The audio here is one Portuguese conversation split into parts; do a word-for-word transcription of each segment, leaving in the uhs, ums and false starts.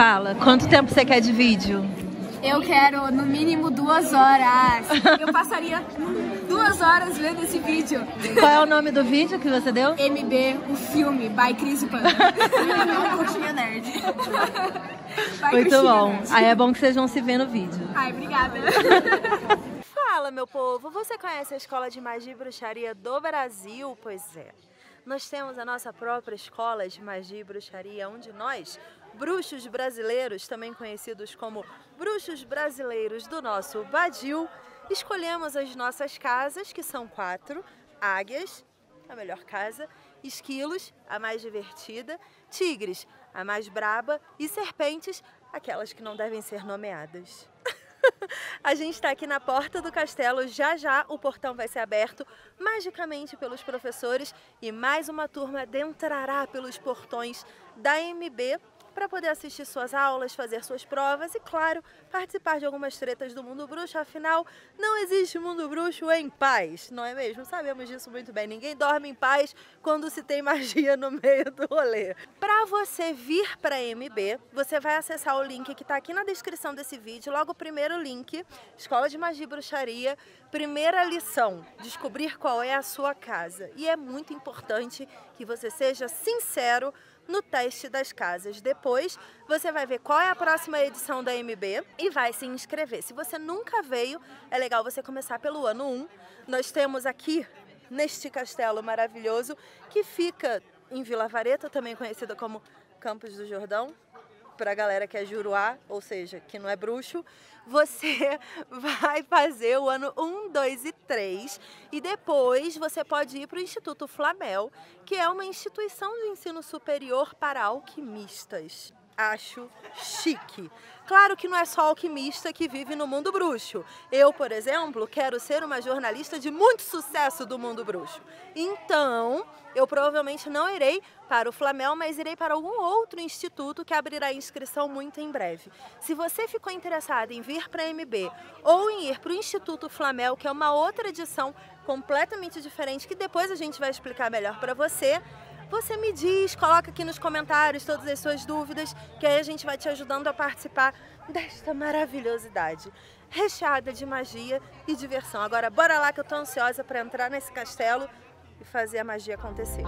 Fala, quanto tempo você quer de vídeo? Eu quero no mínimo duas horas. Eu passaria duas horas vendo esse vídeo. Qual é o nome do vídeo que você deu? M B, o filme, by Cris Panda. Coxinha nerd. By Muito Cristina bom. Nerd. Aí é bom que vocês vão se ver no vídeo. Ai, obrigada. Fala, meu povo. Você conhece a Escola de Magia e Bruxaria do Brasil? Pois é. Nós temos a nossa própria Escola de Magia e Bruxaria, onde nós... bruxos brasileiros, também conhecidos como bruxos brasileiros do nosso Badiu, escolhemos as nossas casas, que são quatro: águias, a melhor casa, esquilos, a mais divertida, tigres, a mais braba, e serpentes, aquelas que não devem ser nomeadas. A gente está aqui na porta do castelo, já já o portão vai ser aberto magicamente pelos professores e mais uma turma adentrará pelos portões da M B para poder assistir suas aulas, fazer suas provas e, claro, participar de algumas tretas do mundo bruxo. Afinal, não existe mundo bruxo em paz, não é mesmo? Sabemos disso muito bem, ninguém dorme em paz quando se tem magia no meio do rolê. Para você vir para a M B, você vai acessar o link que está aqui na descrição desse vídeo, logo o primeiro link, Escola de Magia e Bruxaria, primeira lição, descobrir qual é a sua casa. E é muito importante que você seja sincero no teste das casas. Depois você vai ver qual é a próxima edição da M B e vai se inscrever. Se você nunca veio, é legal você começar pelo ano um. Nós temos aqui, neste castelo maravilhoso, que fica em Vila Vareta, também conhecida como Campos do Jordão, para a galera que é juruá, ou seja, que não é bruxo, você vai fazer o ano um, dois e três e depois você pode ir para o Instituto Flamel, que é uma instituição de ensino superior para alquimistas. Acho chique. Claro que não é só alquimista que vive no mundo bruxo. Eu, por exemplo, quero ser uma jornalista de muito sucesso do mundo bruxo. Então, eu provavelmente não irei para o Flamel, mas irei para algum outro instituto que abrirá inscrição muito em breve. Se você ficou interessado em vir para a M B ou em ir para o Instituto Flamel, que é uma outra edição completamente diferente, que depois a gente vai explicar melhor para você, você me diz, coloca aqui nos comentários todas as suas dúvidas, que aí a gente vai te ajudando a participar desta maravilhosidade, recheada de magia e diversão. Agora bora lá que eu tô ansiosa para entrar nesse castelo e fazer a magia acontecer.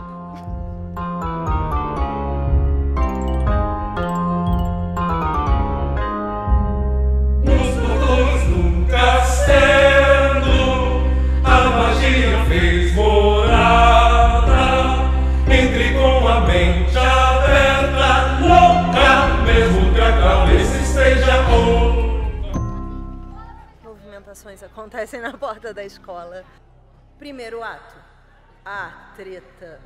Movimentações acontecem na porta da escola. Primeiro ato, a treta.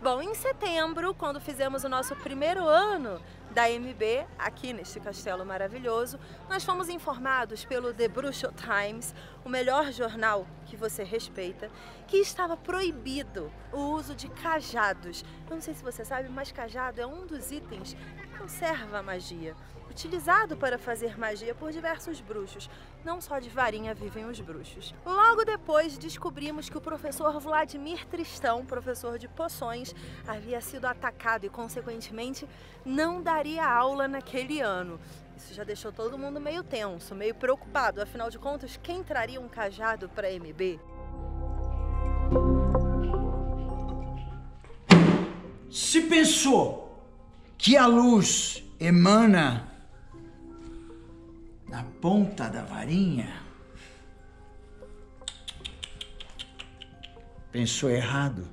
Bom, em setembro, quando fizemos o nosso primeiro ano da M B, aqui neste castelo maravilhoso, nós fomos informados pelo The Bruxo Times, o melhor jornal que você respeita, que estava proibido o uso de cajados. Eu não sei se você sabe, mas cajado é um dos itens que conserva a magia, utilizado para fazer magia por diversos bruxos. Não só de varinha vivem os bruxos. Logo depois descobrimos que o professor Vladimir Tristão, professor de poções, havia sido atacado e, consequentemente, não daria daria aula naquele ano. Isso já deixou todo mundo meio tenso, meio preocupado. Afinal de contas, quem traria um cajado para M B? Se pensou que a luz emana na ponta da varinha, pensou errado.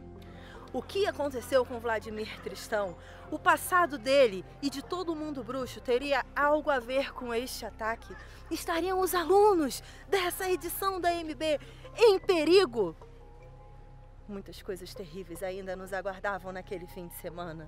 O que aconteceu com Vladimir Tristão? O passado dele e de todo mundo bruxo teria algo a ver com este ataque? Estariam os alunos dessa edição da M B em perigo? Muitas coisas terríveis ainda nos aguardavam naquele fim de semana.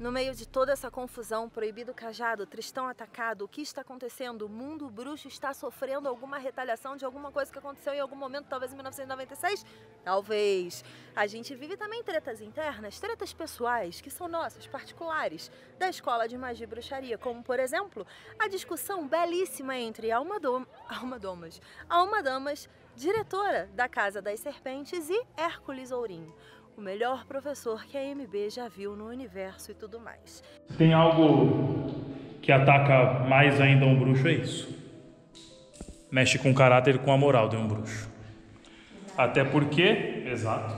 No meio de toda essa confusão, proibido cajado, Tristão atacado, o que está acontecendo? O mundo bruxo está sofrendo alguma retaliação de alguma coisa que aconteceu em algum momento, talvez em mil novecentos e noventa e seis? Talvez. A gente vive também tretas internas, tretas pessoais, que são nossas, particulares, da Escola de Magia e Bruxaria, como, por exemplo, a discussão belíssima entre Alma, Dom... Alma Damas, Alma Damas, diretora da Casa das Serpentes, e Hércules Ourinho, o melhor professor que a M B já viu no universo e tudo mais. Tem algo que ataca mais ainda um bruxo, é isso. Mexe com o caráter e com a moral de um bruxo. Exato. Até porque... Exato.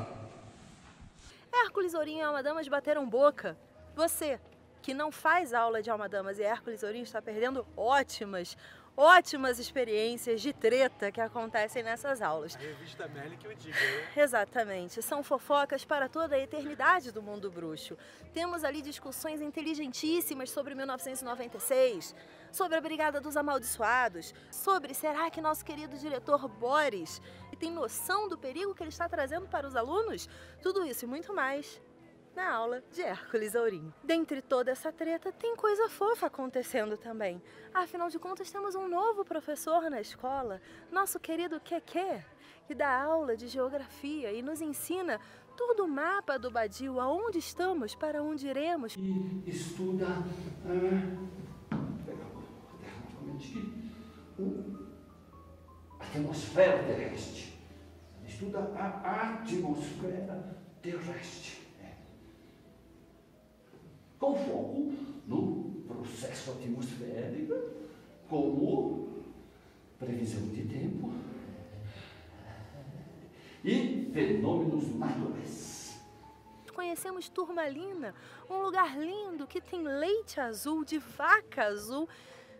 Hércules Ourinho e Alma Damas bateram boca. Você, que não faz aula de Alma Damas e Hércules Ourinho, está perdendo ótimas... Ótimas experiências de treta que acontecem nessas aulas. A revista Merlin que eu digo, né? Exatamente. São fofocas para toda a eternidade do mundo bruxo. Temos ali discussões inteligentíssimas sobre mil novecentos e noventa e seis, sobre a Brigada dos Amaldiçoados, sobre será que nosso querido diretor Boris tem noção do perigo que ele está trazendo para os alunos? Tudo isso e muito mais na aula de Hércules Ourinho. Dentre toda essa treta, tem coisa fofa acontecendo também. Afinal de contas, temos um novo professor na escola, nosso querido Kekê, que dá aula de geografia e nos ensina todo o mapa do Badiu, aonde estamos, para onde iremos. E estuda a atmosfera terrestre. Estuda a atmosfera terrestre. Com foco no processo atmosférico, como previsão de tempo e fenômenos naturais. Conhecemos Turmalina, um lugar lindo que tem leite azul, de vaca azul.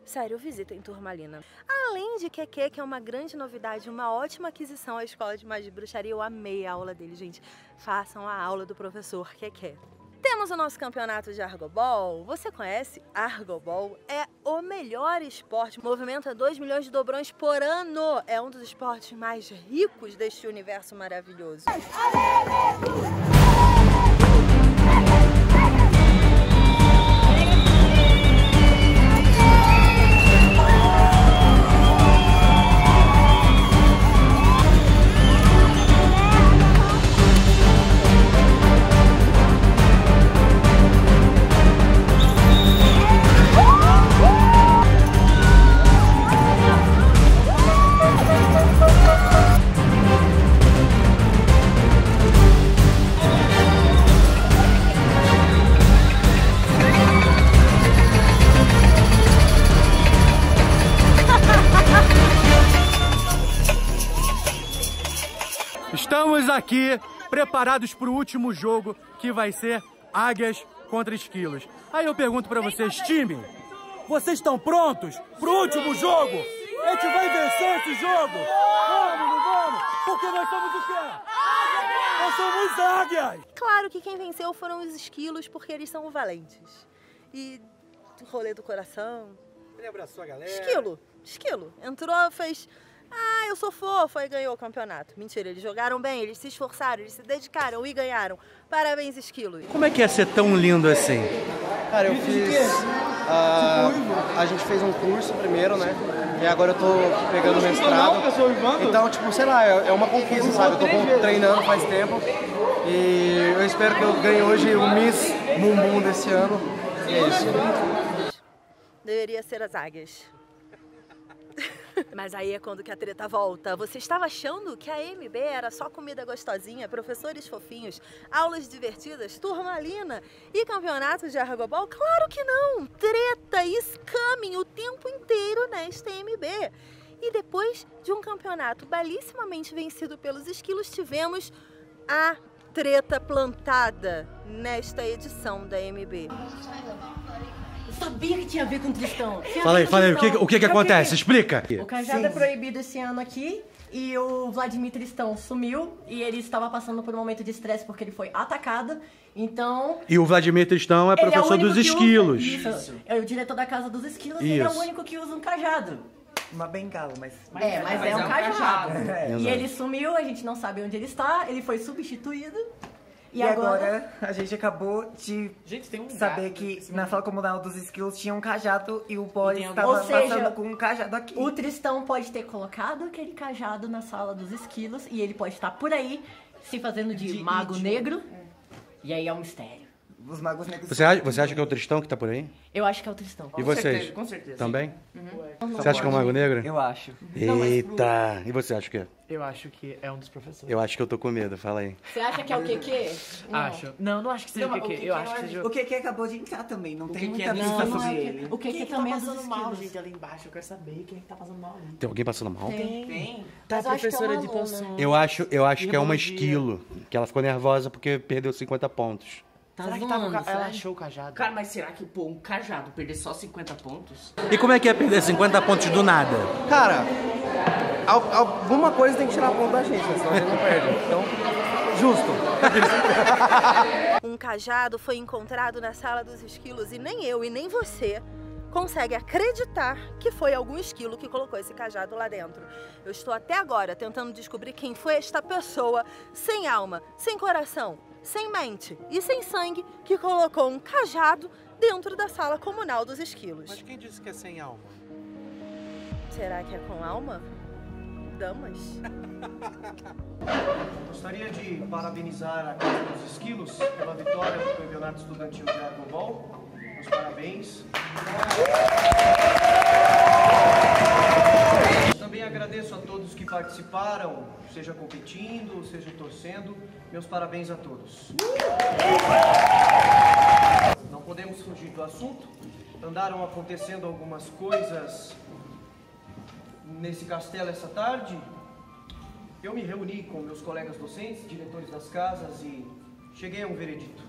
Sério, visitem Turmalina. Além de Kekê, que é uma grande novidade, uma ótima aquisição à Escola de Magia e Bruxaria. Eu amei a aula dele, gente. Façam a aula do professor Kekê. Temos o nosso campeonato de Argobol. Você conhece? Argobol é o melhor esporte, movimenta dois milhões de dobrões por ano. É um dos esportes mais ricos deste universo maravilhoso. Estamos aqui preparados para o último jogo, que vai ser águias contra esquilos. Aí eu pergunto para vocês, time, vocês estão prontos para o último jogo? A gente vai vencer esse jogo? Vamos, não vamos? Porque nós somos o quê? Nós somos águias! Claro que quem venceu foram os esquilos, porque eles são valentes. E o rolê do coração... Ele abraçou a galera. Esquilo, esquilo. Entrou, fez... Ah, eu sou fofo, aí ganhou o campeonato. Mentira, eles jogaram bem, eles se esforçaram, eles se dedicaram e ganharam. Parabéns, esquilos. Como é que é ser tão lindo assim? Cara, eu fiz... Uh, a gente fez um curso primeiro, né? E agora eu tô pegando mestrado. Então, tipo, sei lá, é uma conquista, sabe? Eu tô treinando faz tempo. E eu espero que eu ganhe hoje o Miss Mumbum desse ano. E é isso. Deveria ser as águias. Mas aí é quando que a treta volta. Você estava achando que a M B era só comida gostosinha, professores fofinhos, aulas divertidas, Turmalina e campeonatos de Argobol? Claro que não! Treta e scamming o tempo inteiro nesta M B. E depois de um campeonato belíssimamente vencido pelos esquilos, tivemos a treta plantada nesta edição da M B. Sabia que tinha a ver com o Tristão. Fala aí, fala aí, o que o que, que acontece? Explica. O cajado Sim. é proibido esse ano aqui e o Vladimir Tristão sumiu e ele estava passando por um momento de estresse porque ele foi atacado, então... E o Vladimir Tristão é professor é dos esquilos. Usa, isso, é o diretor da Casa dos Esquilos e ele é o único que usa um cajado. Uma bengala, mas... É, mas, mas é um cajado. É um cajado. É. E ele sumiu, a gente não sabe onde ele está, ele foi substituído. E, e agora... agora a gente acabou de gente, tem um saber que na sala comunal dos esquilos tinha um cajado e o Boris estava passando com um cajado aqui. O Tristão pode ter colocado aquele cajado na sala dos esquilos e ele pode estar por aí se fazendo de, de mago de... negro. É. E aí é um mistério. Os magos negros. Você acha, você acha que é o Tristão que tá por aí? Eu acho que é o Tristão. E vocês? Com certeza, com certeza. Também? Uhum. Você acha que é um mago negro? Eu acho. Eita! E você acha que é? Eu acho que é um dos professores. Eu acho que eu tô com medo, fala aí. Você acha que é o Kekê? Acho. Não, não acho que seja não, o Kekê. Eu acho que seja... O Kekê acabou de entrar também, não o tem muita dúvida sobre ele. O Kekê também tá passando mal, gente, ali embaixo. Eu quero saber quem é que tá passando mal ali. Tem alguém passando mal? Tem. Tem. Tá a professora de poção. Eu acho, eu acho que é uma esquilo, que ela ficou nervosa porque perdeu cinquenta pontos. Tá será que tava ca... Ela achou o cajado. Cara, mas será que, pô, um cajado perder só cinquenta pontos? E como é que é perder cinquenta pontos do nada? Cara, al alguma coisa tem que tirar ponto da gente, né? Senão a gente não perde. Então, justo. Um cajado foi encontrado na sala dos esquilos e nem eu e nem você consegue acreditar que foi algum esquilo que colocou esse cajado lá dentro. Eu estou até agora tentando descobrir quem foi esta pessoa sem alma, sem coração, sem mente e sem sangue, que colocou um cajado dentro da sala comunal dos esquilos. Mas quem disse que é sem alma? Será que é com alma? Damas? Gostaria de parabenizar a Casa dos Esquilos pela vitória do Campeonato Estudantil de Argobol. Meus parabéns. Também agradeço a todos que participaram, seja competindo, seja torcendo. Meus parabéns a todos. Não podemos fugir do assunto. Andaram acontecendo algumas coisas nesse castelo essa tarde. Eu me reuni com meus colegas docentes, diretores das casas e cheguei a um veredito.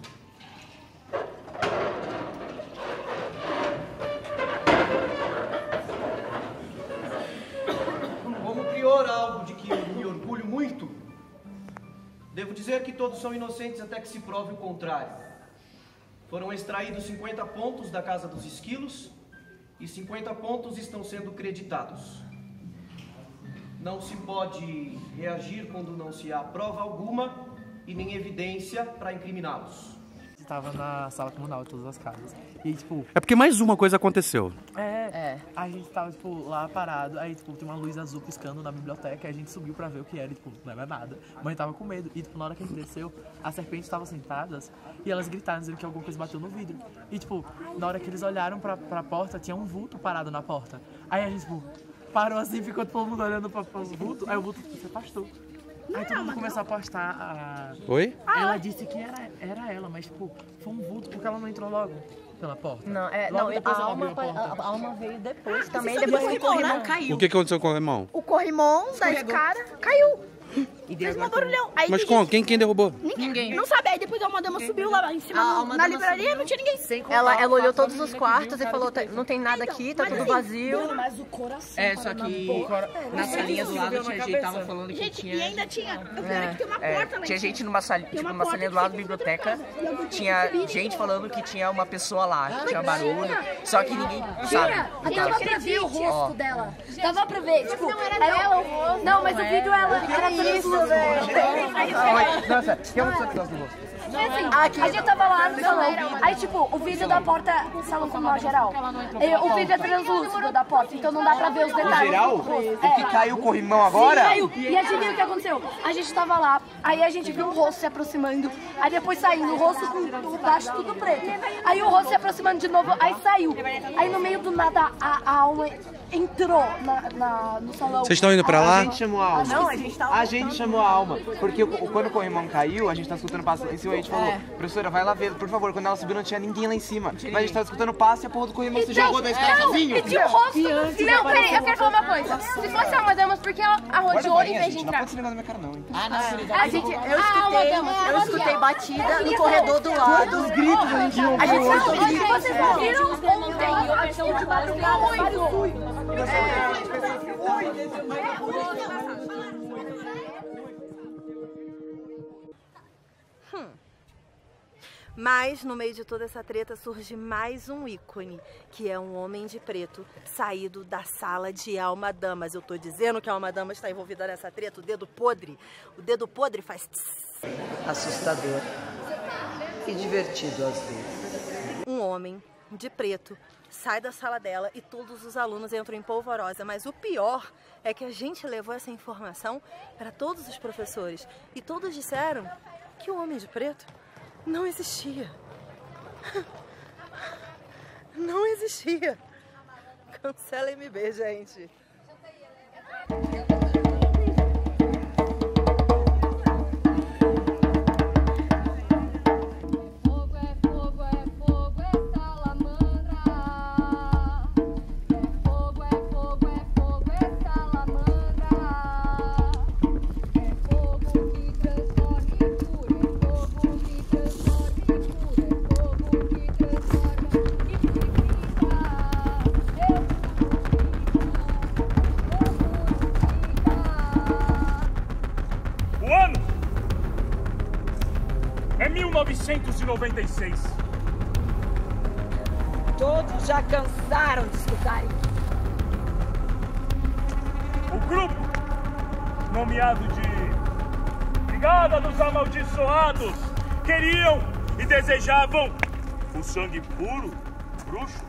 Como prior, algo de que eu me orgulho muito, devo dizer que todos são inocentes até que se prove o contrário. Foram extraídos cinquenta pontos da Casa dos Esquilos e cinquenta pontos estão sendo creditados. Não se pode reagir quando não se há prova alguma e nem evidência para incriminá-los. Estava na sala comunal de todas as casas. E tipo... É porque mais uma coisa aconteceu. É, é. A gente tava, tipo, lá parado, aí, tipo, tem uma luz azul piscando na biblioteca, aí a gente subiu pra ver o que era, e, tipo, não era nada. Mãe tava com medo, e, tipo, na hora que a gente desceu, as serpentes estavam sentadas, e elas gritaram, dizendo que alguma coisa bateu no vidro. E, tipo, na hora que eles olharam pra, pra porta, tinha um vulto parado na porta. Aí a gente, tipo, parou assim, ficou todo mundo olhando pra, pra vulto, aí o vulto, tipo, se afastou. Aí todo mundo começou a apostar a... Oi? Ela disse que era, era ela, mas tipo, foi um vulto porque ela não entrou logo pela porta. Não, é, logo não, depois a, ela alma, abriu a, porta. A, a alma veio depois ah, também, depois que o corrimão caiu. O que aconteceu com o corrimão? O corrimão da cara caiu. E fez um barulhão. Aí, mas com? Quem, quem derrubou? Ninguém. ninguém. Não sabe, aí depois a Alma Dama subiu lá em cima, no, na livraria, não tinha ninguém. Sem ela ela olhou todos os quartos e falou, tá, não tem nada então, aqui, tá tudo assim, vazio. Mano, mas o coração... É, só que porra, na salinha do lado tinha gente tava falando que gente, tinha... E ainda tinha... Eu é, que tem uma é, porta lá. Tinha gente numa salinha do lado da biblioteca, tinha gente falando que tinha uma pessoa lá, tinha barulho, só que ninguém sabe. Tava pra ver o rosto dela. Tava pra ver, tipo... Não, mas o vídeo era isso. Nossa, que é uma pessoa que assim, a gente tava lá no salão, aí tipo, o vídeo da porta, salão comunal geral, o vídeo é translúcido da porta, então não dá pra ver os detalhes. Geral? O que caiu o corrimão agora? Sim, caiu. E adivinha o que aconteceu? A gente tava lá, aí a gente viu um rosto se aproximando, aí depois saindo, o rosto com o baixo tudo preto, aí o rosto se aproximando de novo, aí saiu, aí no meio do nada a, a alma entrou na, na, no salão. Vocês estão indo pra lá? A gente chamou a alma. Não, a gente tava... A gente chamou a alma, porque quando o corrimão caiu, a gente tá escutando passo em cima, a gente falou, é. professora, vai lá ver, por favor, quando ela subiu não tinha ninguém lá em cima, mas a gente tava escutando passo e a porra do corrimão e se jogou da escada sozinho. Não, pediu o rosto. Não, peraí, eu quero falar uma coisa. Se fosse a Alma Damas, por que ela arrojou em vez de entrar? Não pode se ligar na minha cara não, então. Ah, não, a gente, eu escutei, eu escutei batida no corredor do lado. Quantos gritos a gente não ouviu? A gente não vocês viram ontem, a questão de barulho muito. Hum. Mas no meio de toda essa treta surge mais um ícone, que é um homem de preto saído da sala de Alma Damas. Eu tô dizendo que a Alma Damas está envolvida nessa treta, o dedo podre. O dedo podre faz... Assustador. e divertido às vezes. Um homem de preto sai da sala dela e todos os alunos entram em polvorosa, mas o pior é que a gente levou essa informação para todos os professores e todos disseram que o homem de preto não existia. Não existia. Cancela M B, gente. mil novecentos e noventa e seis. Todos já cansaram de escutarem. O grupo, nomeado de Brigada dos Amaldiçoados, queriam e desejavam o sangue puro, bruxo.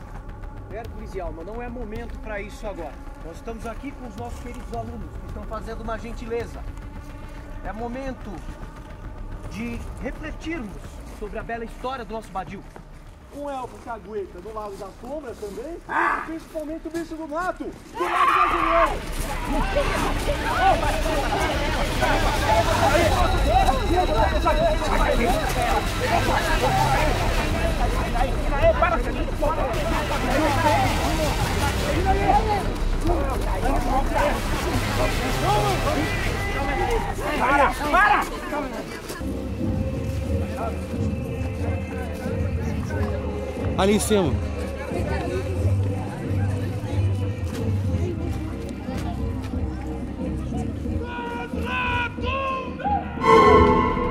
Hércules e Alma, não é momento para isso agora. Nós estamos aqui com os nossos queridos alunos, que estão fazendo uma gentileza. É momento de refletirmos sobre a bela história do nosso Badiu. Um elfo que aguenta do lado da sombra também, ah! Principalmente o bicho do mato, do lado da Julião. Para, para! Ali em cima.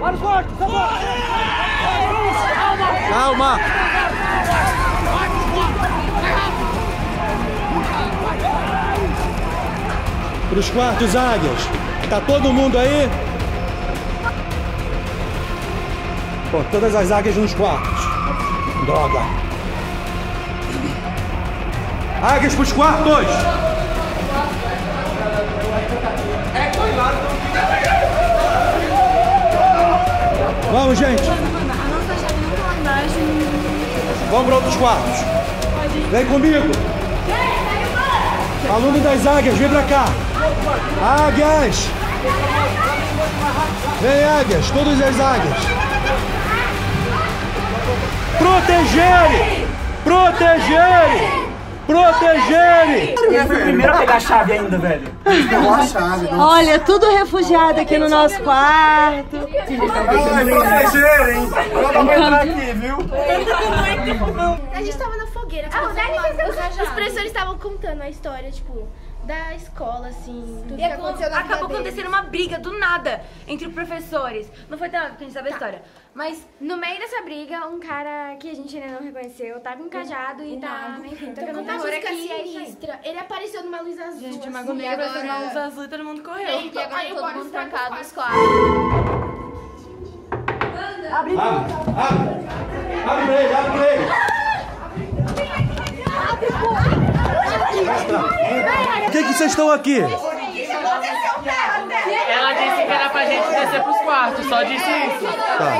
Para os mortos! Calma! Para os quartos, águias. Tá todo mundo aí? Pô, todas as águias nos quartos. Droga! Águias para os quartos! Vamos, gente! Vamos para outros quartos! Vem comigo! Aluno das águias, vem para cá! Águias! Vem, águias! Todas as águias! Protegerem! Protegerem! Protegerem! E essa primeira pegar a chave ainda, velho. Pegou a chave. Olha, tudo refugiado aqui no nosso quarto. Ai, protegerem! Vamos entrar aqui, viu? A gente tava na fogueira. Tipo, ah, os, os professores estavam contando a história, tipo, da escola, assim. Tudo e que aconteceu na acabou acontecendo uma briga do nada entre professores. Não foi nada porque a gente sabe a história. Mas no meio dessa briga, um cara que a gente ainda não reconheceu tava encajado e tá tocando uma música sinistra. Ele apareceu numa luz azul. Gente, uma gomeira apareceu numa luz azul e todo mundo correu. E agora todo mundo trancado nos quartos. Abre, abre, abre pra ele, abre pra ele. Abre, abre. O que que vocês estão aqui? Ela disse que era pra gente descer pros quartos, só disse isso. Tá.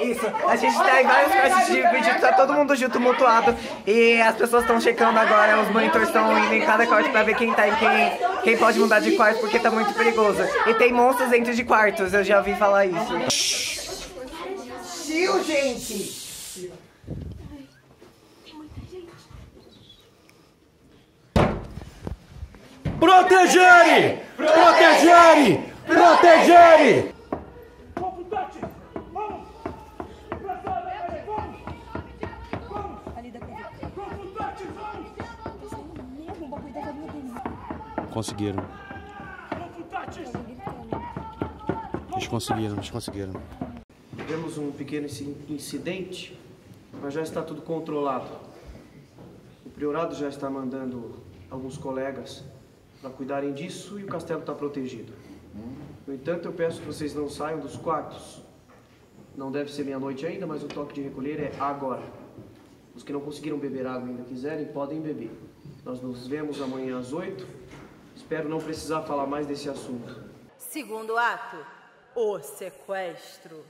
Isso, a gente tá em vários casos de vídeo, tá todo mundo junto, mutuado. E as pessoas estão checando agora, os monitores estão indo em cada quarto pra ver quem tá e quem, quem pode mudar de quarto, porque tá muito perigoso. E tem monstros dentro de quartos, eu já ouvi falar isso. Chill, gente! Protegerem! Protegerem! Protegerem! Conseguiram. Eles conseguiram, eles conseguiram. Tivemos um pequeno incidente, mas já está tudo controlado. O priorado já está mandando alguns colegas para cuidarem disso e o castelo está protegido. No entanto, eu peço que vocês não saiam dos quartos. Não deve ser meia-noite ainda, mas o toque de recolher é agora. Os que não conseguiram beber água e ainda quiserem, podem beber. Nós nos vemos amanhã às oito. Espero não precisar falar mais desse assunto. Segundo ato, o sequestro.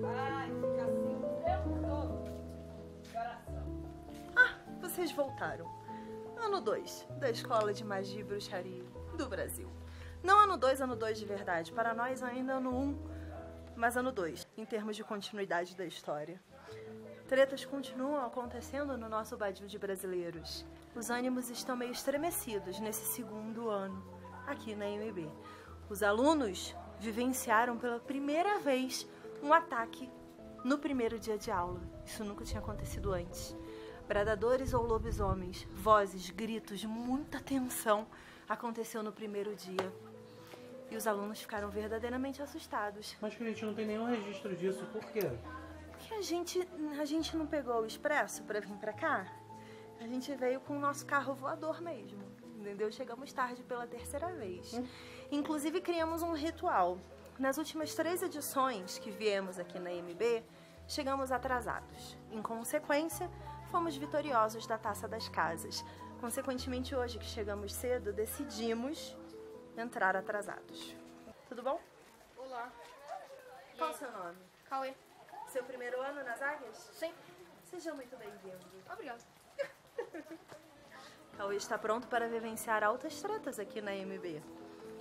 Vai ficar assim o tempo todo. Coração. Ah, vocês voltaram. Ano dois da Escola de Magia e Bruxaria do Brasil. Não ano dois, ano dois de verdade. Para nós ainda ano um, mas ano dois, em termos de continuidade da história. Tretas continuam acontecendo no nosso Badiu de brasileiros. Os ânimos estão meio estremecidos nesse segundo ano, aqui na M B. Os alunos vivenciaram pela primeira vez um ataque no primeiro dia de aula. Isso nunca tinha acontecido antes. Predadores ou lobisomens, vozes, gritos, muita tensão aconteceu no primeiro dia. E os alunos ficaram verdadeiramente assustados. Mas que a gente não tem nenhum registro disso, por quê? Porque a gente, a gente não pegou o expresso pra vir pra cá. A gente veio com o nosso carro voador mesmo, entendeu? Chegamos tarde pela terceira vez. Hum. Inclusive criamos um ritual. Nas últimas três edições que viemos aqui na M B, chegamos atrasados. Em consequência, fomos vitoriosos da Taça das Casas. Consequentemente, hoje que chegamos cedo, decidimos entrar atrasados. Tudo bom? Olá. Qual o seu nome? Cauê. Seu primeiro ano nas Águias? Sim. Seja muito bem-vindo. Obrigada. Cauê está pronto para vivenciar altas tretas aqui na M B.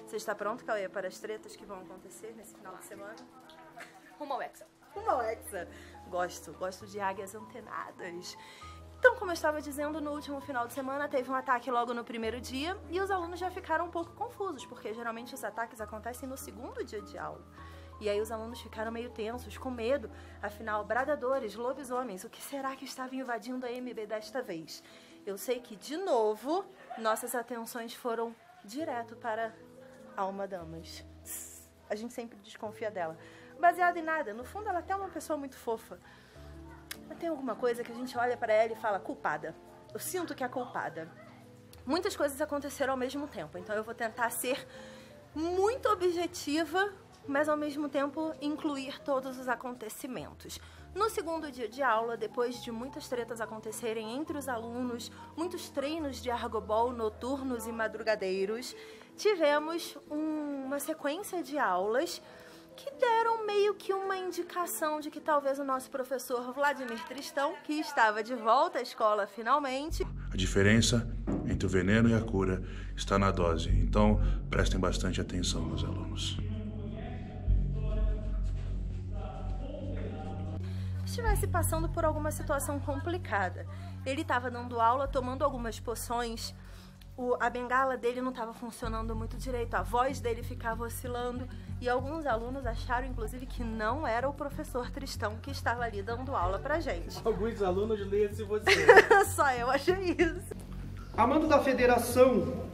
Você está pronto, Cauê, para as tretas que vão acontecer nesse final de semana? Rumo ao Hexa. Rumo ao Hexa. Gosto, gosto de águias antenadas. Então, como eu estava dizendo, no último final de semana teve um ataque logo no primeiro dia e os alunos já ficaram um pouco confusos, porque geralmente os ataques acontecem no segundo dia de aula. E aí os alunos ficaram meio tensos, com medo, afinal, bradadores, lobisomens, o que será que estava invadindo a M B desta vez? Eu sei que, de novo, nossas atenções foram direto para Alma Damas. A gente sempre desconfia dela. Baseado em nada, no fundo ela até é uma pessoa muito fofa. Mas tem alguma coisa que a gente olha pra ela e fala, culpada. Eu sinto que é culpada. Muitas coisas aconteceram ao mesmo tempo, então eu vou tentar ser muito objetiva, mas ao mesmo tempo incluir todos os acontecimentos. No segundo dia de aula, depois de muitas tretas acontecerem entre os alunos, muitos treinos de argobol noturnos e madrugadeiros, tivemos um, uma sequência de aulas que deram meio que uma indicação de que talvez o nosso professor Vladimir Tristão, que estava de volta à escola finalmente... A diferença entre o veneno e a cura está na dose, então prestem bastante atenção, meus alunos. Estivesse passando por alguma situação complicada. Ele estava dando aula, tomando algumas poções, o, a bengala dele não estava funcionando muito direito, a voz dele ficava oscilando... E alguns alunos acharam, inclusive, que não era o professor Tristão que estava ali dando aula pra gente. Alguns alunos leiam se você. Só eu achei isso. A mando da Federação,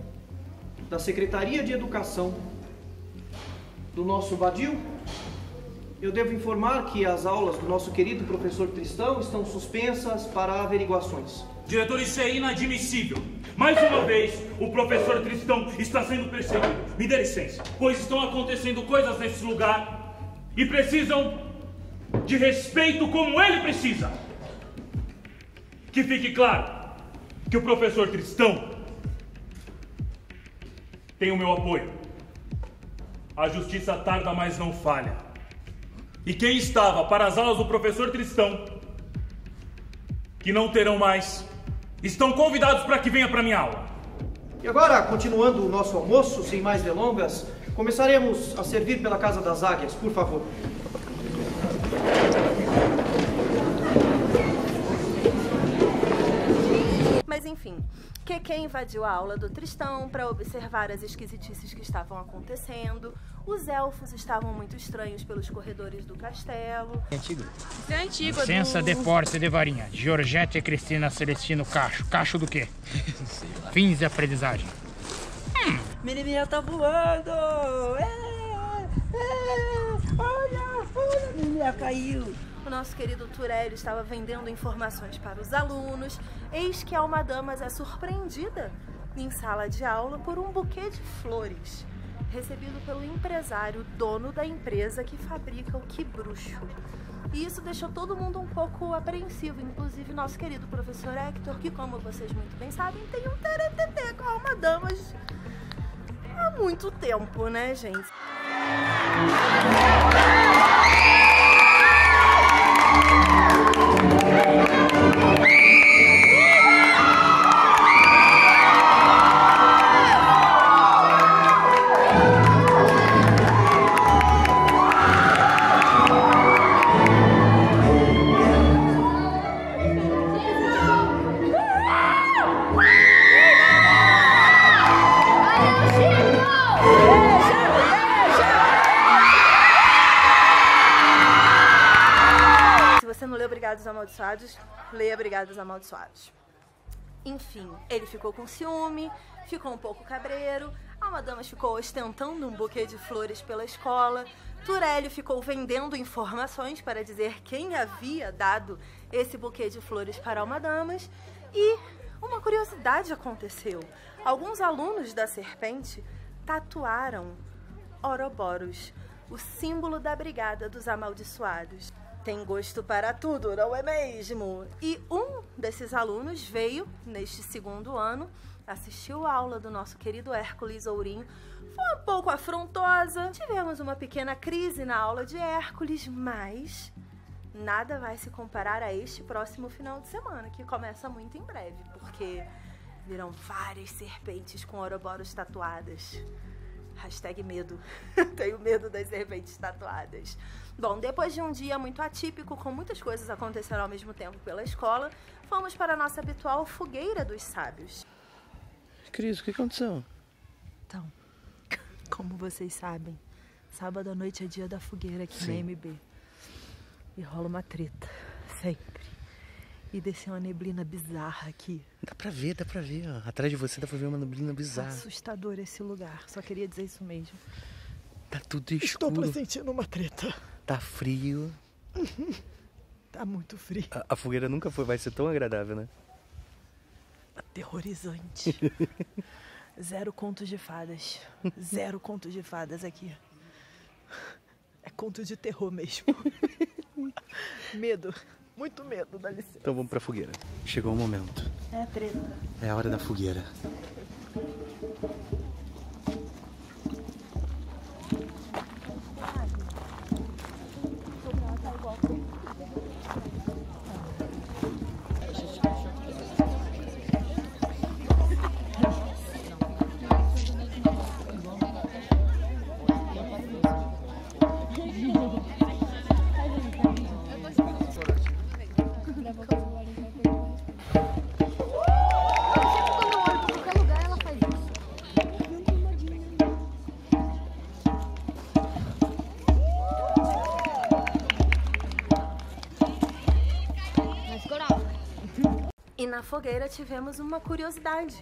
da Secretaria de Educação do nosso Badiu, eu devo informar que as aulas do nosso querido professor Tristão estão suspensas para averiguações. Diretor, isso é inadmissível. Mais uma vez, o professor Tristão está sendo perseguido. Me dê licença, pois estão acontecendo coisas nesse lugar e precisam de respeito como ele precisa. Que fique claro que o professor Tristão tem o meu apoio. A justiça tarda, mas não falha. E quem estava para as aulas do professor Tristão, que não terão mais... Estão convidados para que venha para minha aula. E agora, continuando o nosso almoço, sem mais delongas, começaremos a servir pela Casa das Águias, por favor. Mas enfim, Kekê invadiu a aula do Tristão para observar as esquisitices que estavam acontecendo. Os elfos estavam muito estranhos pelos corredores do castelo. É antigo. É antigo. Licença, do... deporte de varinha. Georgette, Cristina, Celestino, Cacho. Cacho do quê? Sei lá. Fins de aprendizagem. Hum. Menininha tá voando. É, é. Olha, olha, menininha caiu. O nosso querido Turélio estava vendendo informações para os alunos, eis que a Alma Damas é surpreendida em sala de aula por um buquê de flores, recebido pelo empresário, dono da empresa que fabrica o que bruxo. E isso deixou todo mundo um pouco apreensivo, inclusive nosso querido professor Héctor, que, como vocês muito bem sabem, tem um teretetê com a Alma Damas há muito tempo, né, gente? Dos Amaldiçoados, leia Brigada dos Amaldiçoados. Enfim, ele ficou com ciúme, ficou um pouco cabreiro, Alma Damas ficou ostentando um buquê de flores pela escola, Turélio ficou vendendo informações para dizer quem havia dado esse buquê de flores para Alma Damas, e uma curiosidade aconteceu. Alguns alunos da Serpente tatuaram Ouroboros, o símbolo da Brigada dos Amaldiçoados. Tem gosto para tudo, não é mesmo? E um desses alunos veio, neste segundo ano, assistiu a aula do nosso querido Hércules Ourinho, foi um pouco afrontosa, tivemos uma pequena crise na aula de Hércules, mas nada vai se comparar a este próximo final de semana, que começa muito em breve, porque virão várias serpentes com Ouroboros tatuadas. Hashtag medo. Tenho medo das serpentes tatuadas. Bom, depois de um dia muito atípico, com muitas coisas acontecendo ao mesmo tempo pela escola, fomos para a nossa habitual fogueira dos sábios. Cris, o que aconteceu? Então, como vocês sabem, sábado à noite é dia da fogueira aqui Sim. na M B. E rola uma treta, sempre. E desceu uma neblina bizarra aqui. Dá pra ver, dá pra ver. Ó. Atrás de você dá pra ver uma neblina bizarra. Assustador esse lugar, só queria dizer isso mesmo. Tá tudo escuro. Estou pressentindo uma treta. Tá frio. Tá muito frio. A, a fogueira nunca foi, vai ser tão agradável, né? Aterrorizante. Zero contos de fadas. Zero contos de fadas aqui. É conto de terror mesmo. Medo. Muito medo, dá licença. Então vamos pra fogueira. Chegou o momento. É a treta. É a hora da fogueira. Na fogueira tivemos uma curiosidade.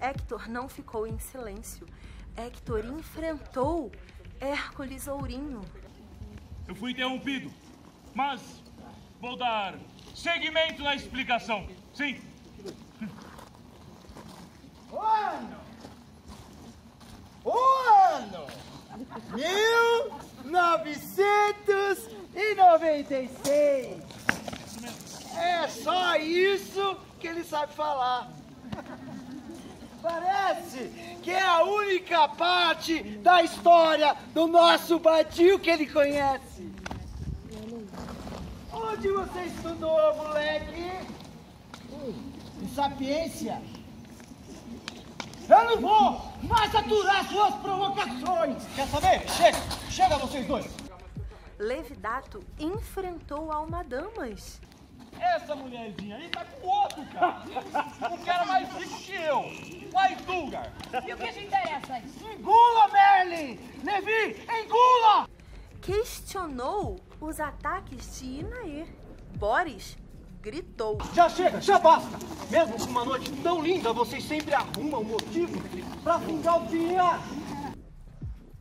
Héctor não ficou em silêncio. Héctor enfrentou Hércules Ourinho. Eu fui interrompido, mas vou dar seguimento na explicação. Sim. Ano! Ano! mil novecentos e noventa e seis. É só isso que ele sabe falar. Parece que é a única parte da história do nosso Badiu que ele conhece. Onde você estudou, moleque? Em Sapiência. Eu não vou mais aturar suas provocações. Quer saber? Chega, chega vocês dois. Levidato enfrentou Alma Damas. Essa mulherzinha aí tá com outro, cara. Um cara mais rico que eu. Mais vulgar. E o que te interessa? Engula, Merlin! Levi, engula! Questionou os ataques de Inaê. Boris gritou. Já chega, já basta. Mesmo com uma noite tão linda, vocês sempre arrumam um motivo pra vingar o dia.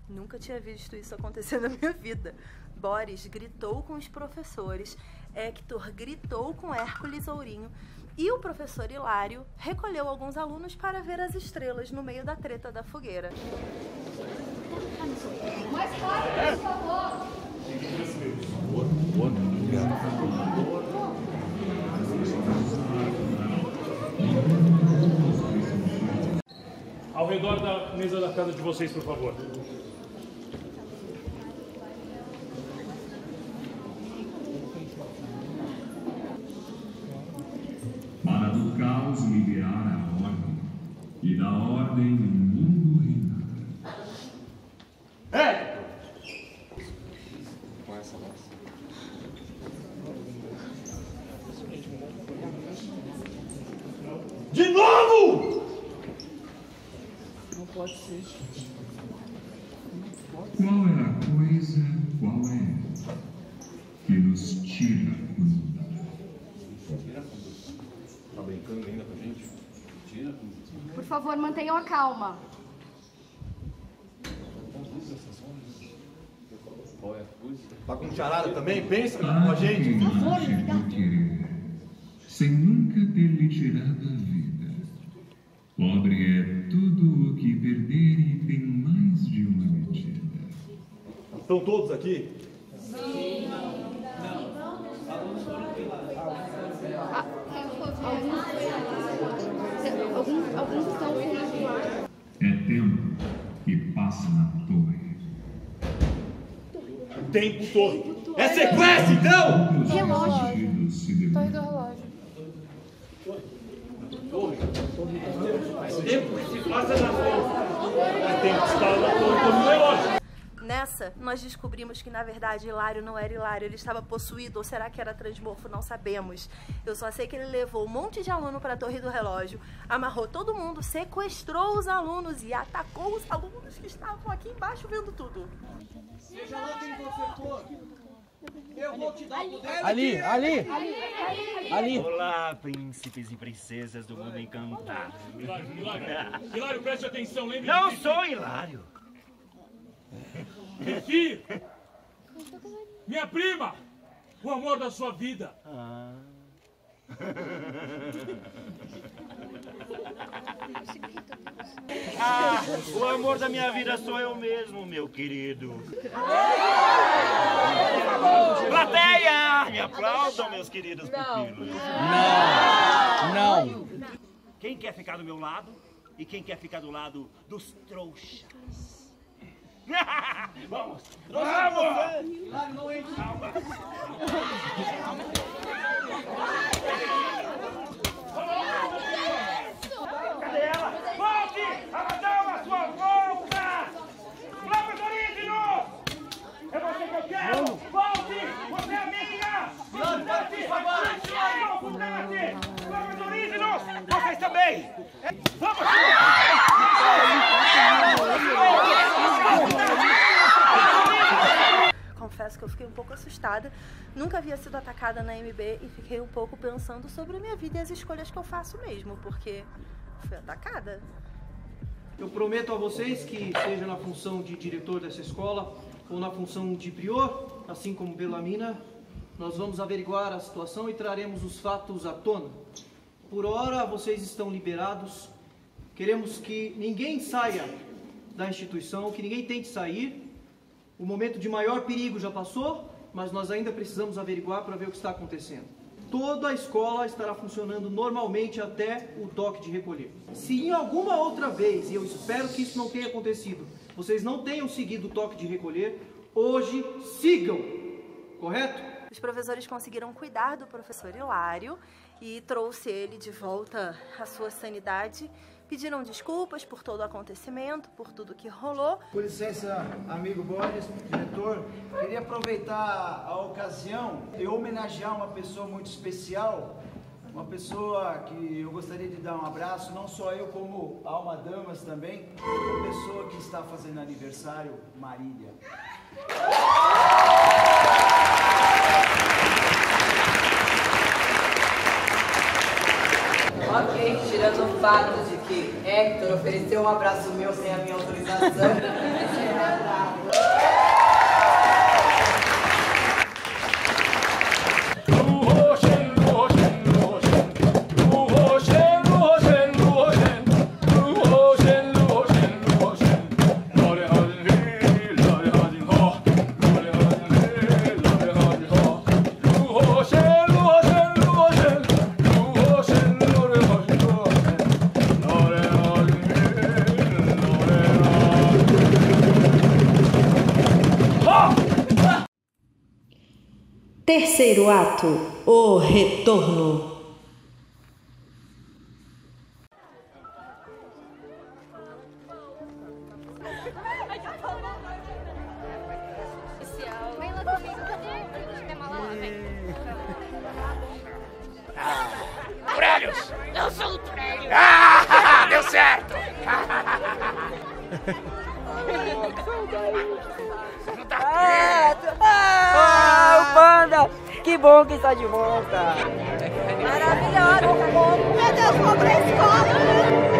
Nunca tinha visto isso acontecer na minha vida. Boris gritou com os professores. Héctor gritou com Hércules Ourinho e o professor Hilário recolheu alguns alunos para ver as estrelas no meio da treta da fogueira. Mais claro, por favor! Ao redor da mesa da casa de vocês, por favor. Para do caos liberar a ordem, e da ordem o mundo reinar. É! Com essa voz. De novo! Não pode ser. Qual é a coisa, qual é, que nos tira a conduta? Tá brincando ainda com a gente? Tira. Por favor, mantenham a calma. Tá com charada também? Pensa ah, com a gente. Por favor, obrigado. Sem nunca ter lhe tirado a vida. Pobre é tudo o que perder e tem mais de uma medida. Estão todos aqui? Sim. Não. Alguns estão perdidos. É tempo que passa na torre. Tempo, torre. É sequestro, então? Relógio. Torre do relógio. Torre. É tempo que se passa na torre. É tempo que se passa na torre como um relógio. Nessa, nós descobrimos que, na verdade, Hilário não era Hilário, ele estava possuído, ou será que era transmorfo? Não sabemos. Eu só sei que ele levou um monte de aluno para a Torre do Relógio, amarrou todo mundo, sequestrou os alunos e atacou os alunos que estavam aqui embaixo vendo tudo. Seja lá quem você for, eu vou te dar o poder. Ali, ali, ali, ali, ali. Olá, príncipes e princesas do mundo encantado. Hilário, Hilário, Hilário, preste atenção, lembre-se. Não sou Hilário. Kekê, minha prima, o amor da sua vida. Ah. Ah, o amor da minha vida sou eu mesmo, meu querido. Plateia, me aplaudam, meus queridos pupilos. Não, não. Quem quer ficar do meu lado e quem quer ficar do lado dos trouxas? Vamos! Vamos! Lá não entra! Calma! Cadê ela? Volte! Abadama, sua volta! Lava os originais! É você que eu quero! Volte! Você é minha! Volte! Volte! Lava os originais! Vocês também! Vamos! Confesso que eu fiquei um pouco assustada, nunca havia sido atacada na M B e fiquei um pouco pensando sobre a minha vida e as escolhas que eu faço mesmo, porque fui atacada. Eu prometo a vocês que, seja na função de diretor dessa escola ou na função de prior, assim como Belamina, nós vamos averiguar a situação e traremos os fatos à tona. Por ora, vocês estão liberados, queremos que ninguém saia da instituição, que ninguém tente sair. O momento de maior perigo já passou, mas nós ainda precisamos averiguar para ver o que está acontecendo. Toda a escola estará funcionando normalmente até o toque de recolher. Se em alguma outra vez, e eu espero que isso não tenha acontecido, vocês não tenham seguido o toque de recolher, hoje sigam, correto? Os professores conseguiram cuidar do professor Hilário e trouxe ele de volta à sua sanidade. Pediram desculpas por todo o acontecimento, por tudo que rolou. Com licença, amigo Boris, diretor, queria aproveitar a ocasião e homenagear uma pessoa muito especial, uma pessoa que eu gostaria de dar um abraço, não só eu, como a Alma Damas também, uma pessoa que está fazendo aniversário, Marília. Ok, tirando o fato de que Héctor ofereceu um abraço meu sem a minha autorização. Terceiro ato, o retorno. Turélio! Eu sou o Turélio! Ah, deu certo! Ah, ah, o Panda! Que bom que está de volta! Maravilhoso! Meu Deus, vou pra escola!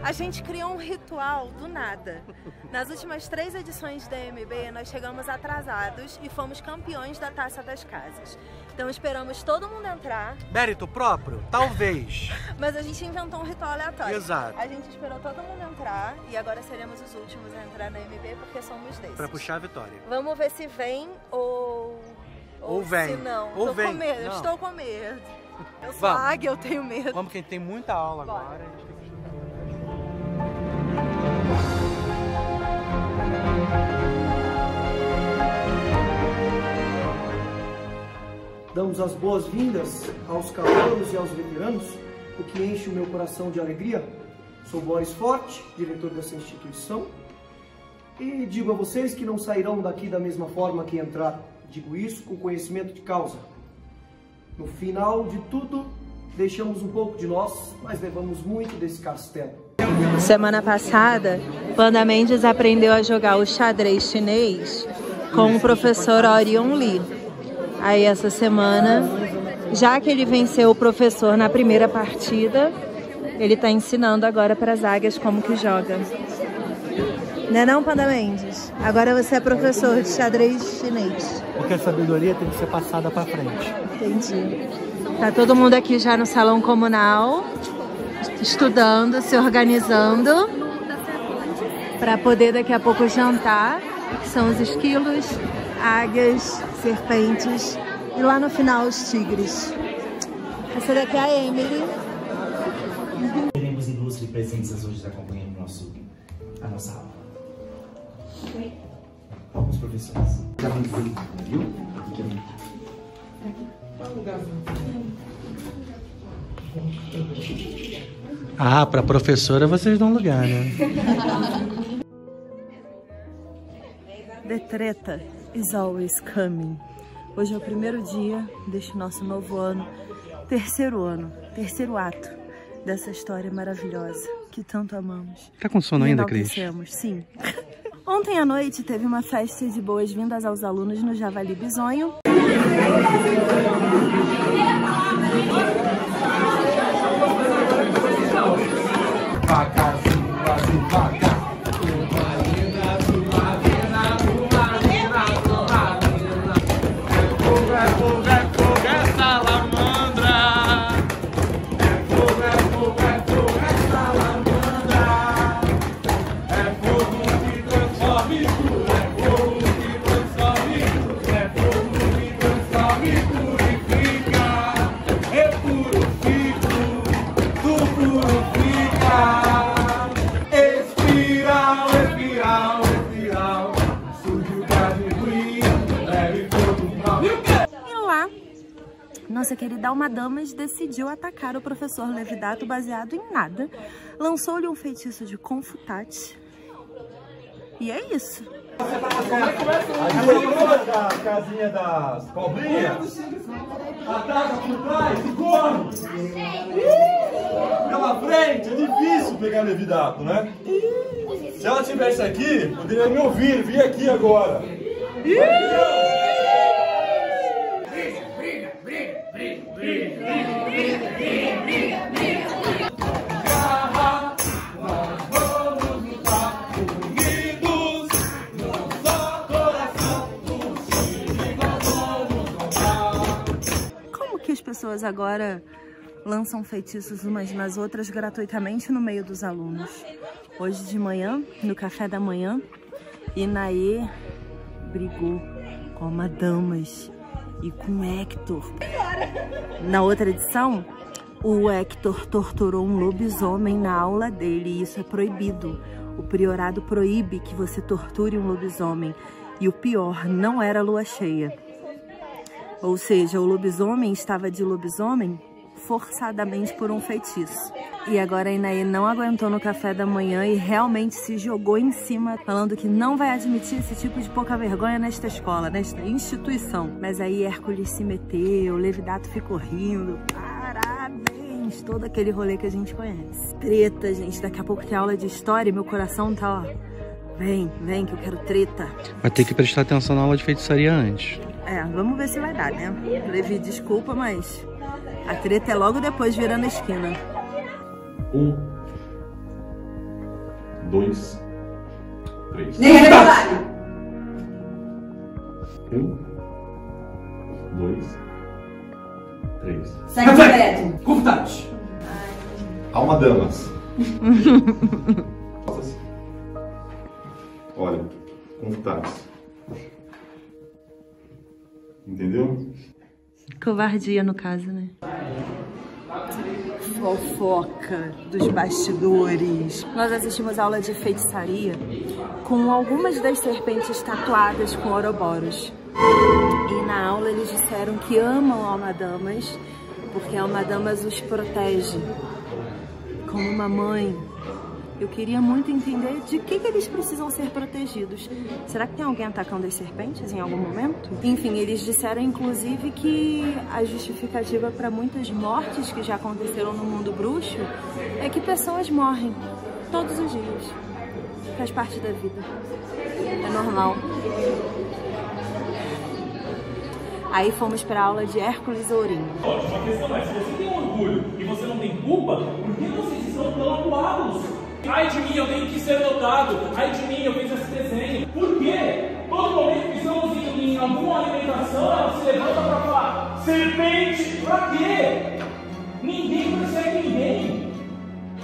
A gente criou um ritual do nada. Nas últimas três edições da M B, nós chegamos atrasados e fomos campeões da Taça das Casas. Então esperamos todo mundo entrar. Mérito próprio? Talvez. Mas a gente inventou um ritual aleatório. Exato. A gente esperou todo mundo entrar e agora seremos os últimos a entrar na M B porque somos desses. Pra puxar a vitória. Vamos ver se vem ou... Ou, ou vem. Se não. Ou Tô vem. Com medo. Não. Estou com medo. Eu sou Vamos. águia, eu tenho medo. Vamos que a gente tem muita aula Bora. agora. A gente... Damos as boas-vindas aos calouros e aos veteranos, o que enche o meu coração de alegria. Sou Boris Forte, diretor dessa instituição, e digo a vocês que não sairão daqui da mesma forma que entraram. Digo isso com conhecimento de causa. No final de tudo, deixamos um pouco de nós, mas levamos muito desse castelo. Semana passada, Panda Mendes aprendeu a jogar o xadrez chinês com o professor Orion Lee. Aí essa semana, já que ele venceu o professor na primeira partida, ele está ensinando agora para as águias como que joga. Não é não, Panda Mendes? Agora você é professor de xadrez chinês. Porque a sabedoria tem que ser passada para frente. Entendi. Tá todo mundo aqui já no salão comunal, estudando, se organizando para poder daqui a pouco jantar, que são os esquilos, águias, serpentes e lá no final os tigres. Essa daqui é a Emily. Teremos ilustres presenças hoje acompanhando nosso, a nossa aula. Alguns professores. Já vem bonito, viu? Aqui, aqui. Qual lugar? Ah, para professora vocês dão lugar, né? The Treta is always coming. Hoje é o primeiro dia deste nosso novo ano, terceiro ano, terceiro ato dessa história maravilhosa que tanto amamos. Tá com sono ainda, Cris? Sim. Ontem à noite teve uma festa de boas-vindas aos alunos no Javali Bisonho. Nossa querida Alma Damas decidiu atacar o professor Levidato baseado em nada. Lançou-lhe um feitiço de confutate. E é isso. A casinha das cobrinhas. Ataca por trás, corre! frente, é difícil pegar Levidato, né? Se ela estivesse aqui, poderia me ouvir, vir aqui agora. Briga, briga, briga, briga, briga, briga, briga, briga, briga. Como que as pessoas agora lançam feitiços umas nas outras gratuitamente no meio dos alunos? Hoje de manhã, no café da manhã, Inaê brigou com Alma Damas e com Héctor. Na outra edição, o Héctor torturou um lobisomem na aula dele e isso é proibido. O priorado proíbe que você torture um lobisomem. E o pior, não era lua cheia. Ou seja, o lobisomem estava de lobisomem forçadamente por um feitiço. E agora a Inaê não aguentou no café da manhã e realmente se jogou em cima, falando que não vai admitir esse tipo de pouca vergonha nesta escola, nesta instituição. Mas aí Hércules se meteu, Levidato ficou rindo. Parabéns! Todo aquele rolê que a gente conhece. Treta, gente. Daqui a pouco tem aula de história e meu coração tá, ó, vem, vem que eu quero treta. Mas tem que prestar atenção na aula de feitiçaria antes. É, vamos ver se vai dar, né? Levi, desculpa, mas a treta é logo depois, virando a esquina. Um, dois, três. Nem trabalho! Um, dois, três. Sangue direto. Computante. Alma Damas. Olha, computante. Entendeu? Covardia, no caso, né? Fofoca dos bastidores. Nós assistimos aula de feitiçaria com algumas das serpentes tatuadas com Ouroboros. E na aula eles disseram que amam Alma Damas porque Alma Damas os protege como uma mãe. Eu queria muito entender de que, que eles precisam ser protegidos. Será que tem alguém atacando as serpentes em algum momento? Enfim, eles disseram inclusive que a justificativa para muitas mortes que já aconteceram no mundo bruxo é que pessoas morrem todos os dias. Faz parte da vida. É normal. Aí fomos para a aula de Hércules Ourinho. A questão é, se você tem orgulho e você não tem culpa, por que vocês estão tão atuados? Ai de mim, eu tenho que ser notado. Ai de mim, eu fiz esse desenho. Por quê? Todo momento que estamos em, em alguma alimentação, ela se levanta pra falar: serpente, pra quê? Ninguém persegue ninguém.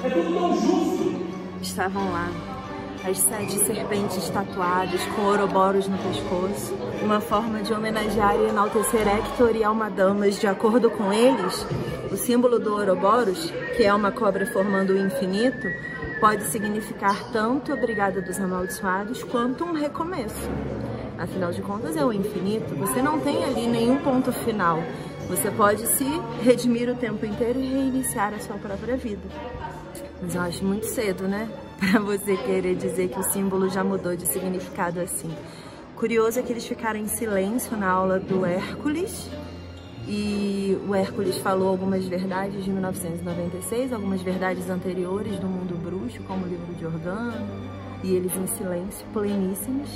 É tudo tão justo. Estavam lá as sete serpentes tatuadas com Ouroboros no pescoço. Uma forma de homenagear e enaltecer Héctor e Alma Damas. De acordo com eles, o símbolo do Ouroboros, que é uma cobra formando o infinito, pode significar tanto a Brigada dos Amaldiçoados quanto um recomeço. Afinal de contas, é o infinito. Você não tem ali nenhum ponto final. Você pode se redimir o tempo inteiro e reiniciar a sua própria vida. Mas eu acho muito cedo, né? Pra você querer dizer que o símbolo já mudou de significado assim. Curioso é que eles ficaram em silêncio na aula do Hércules. E o Hércules falou algumas verdades de mil novecentos e noventa e seis, algumas verdades anteriores do mundo bruxo, como o livro de Organo, e eles em silêncio, pleníssimos.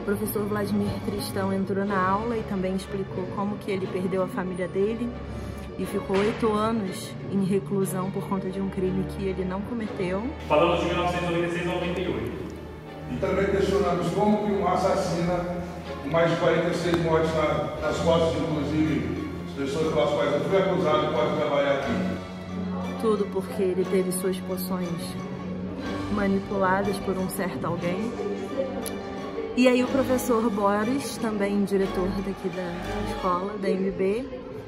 O professor Vladimir Tristão entrou na aula e também explicou como que ele perdeu a família dele e ficou oito anos em reclusão por conta de um crime que ele não cometeu. Falamos de mil novecentos e noventa e seis a noventa e oito. E também questionamos como que um assassina, mais de quarenta e seis mortes na, nas costas, inclusive, pessoas pelas quais eu fui acusado, pode trabalhar aqui. Tudo porque ele teve suas poções manipuladas por um certo alguém. E aí o professor Boris, também diretor daqui da escola, da M B,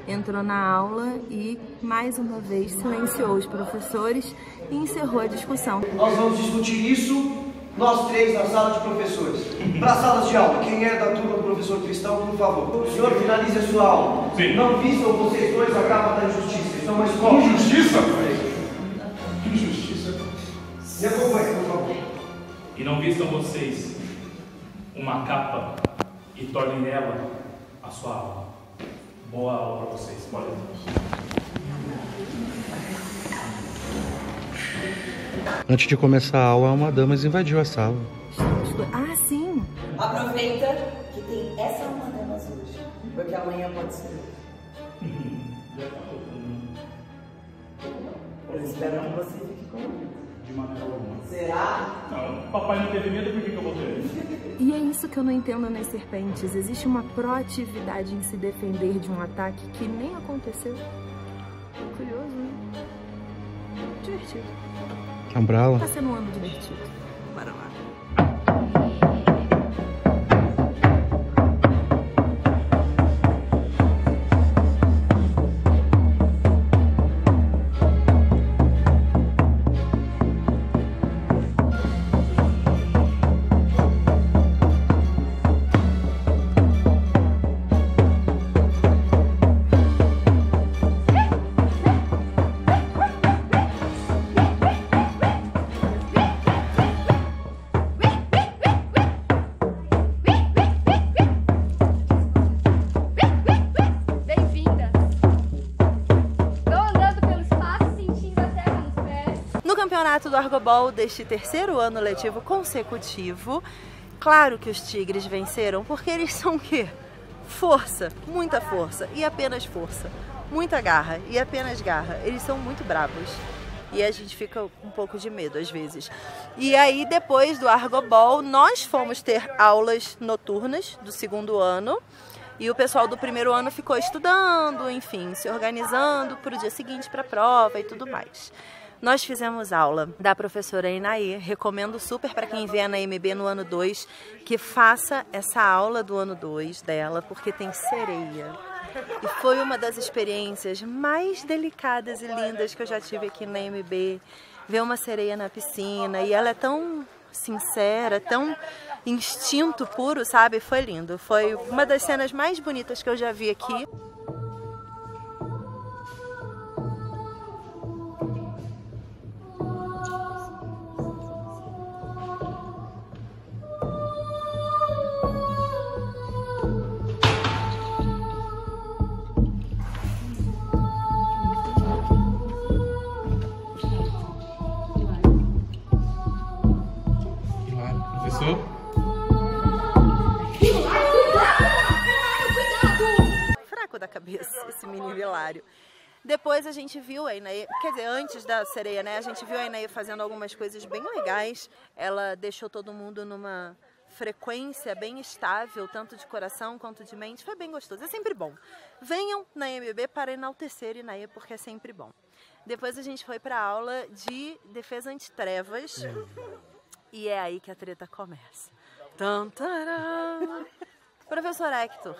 entrou na aula e mais uma vez silenciou os professores e encerrou a discussão. Nós vamos discutir isso, nós três, na sala de professores. Para salas de aula, quem é da turma do professor Tristão, por favor. O senhor finalize a sua aula. Sim. Não vistam vocês dois a capa da injustiça. Isso é uma escola. Injustiça? Injustiça. Me acompanhe, por favor. E não vistam vocês uma capa e tornem nela a sua aula. Boa aula para vocês. Bora. Antes de começar a aula, a Alma Damas invadiu a sala. Ah, sim! Aproveita que tem essa Alma Damas hoje, porque amanhã pode ser. Eu espero que você fique comigo. De maneira alguma. Será? Não, papai não teve medo, por que que eu vou ter isso? E é isso que eu não entendo nas serpentes. Existe uma proatividade em se defender de um ataque que nem aconteceu. Curioso, né? Divertido. Umbrala? Tá sendo um ano divertido. Bora lá. Do Argobol deste terceiro ano letivo consecutivo. Claro que os tigres venceram, porque eles são o quê? Força, muita força e apenas força, muita garra e apenas garra. Eles são muito bravos e a gente fica um pouco de medo às vezes. E aí depois do Argobol nós fomos ter aulas noturnas do segundo ano e o pessoal do primeiro ano ficou estudando, enfim, se organizando para o dia seguinte, para a prova e tudo mais. Nós fizemos aula da professora Inaê, recomendo super para quem vier na M B no ano dois, que faça essa aula do ano dois dela, porque tem sereia. E foi uma das experiências mais delicadas e lindas que eu já tive aqui na M B, ver uma sereia na piscina, e ela é tão sincera, tão instinto puro, sabe? Foi lindo, foi uma das cenas mais bonitas que eu já vi aqui. Fraco da cabeça esse menino Hilário. Depois a gente viu a Inaê, quer dizer, antes da sereia, né? A gente viu a Inaê fazendo algumas coisas bem legais. Ela deixou todo mundo numa frequência bem estável, tanto de coração quanto de mente. Foi bem gostoso, é sempre bom. Venham na M B para enaltecer Inaê, porque é sempre bom. Depois a gente foi para a aula de defesa antitrevas. E é aí que a treta começa. Tantará. Professor Héctor,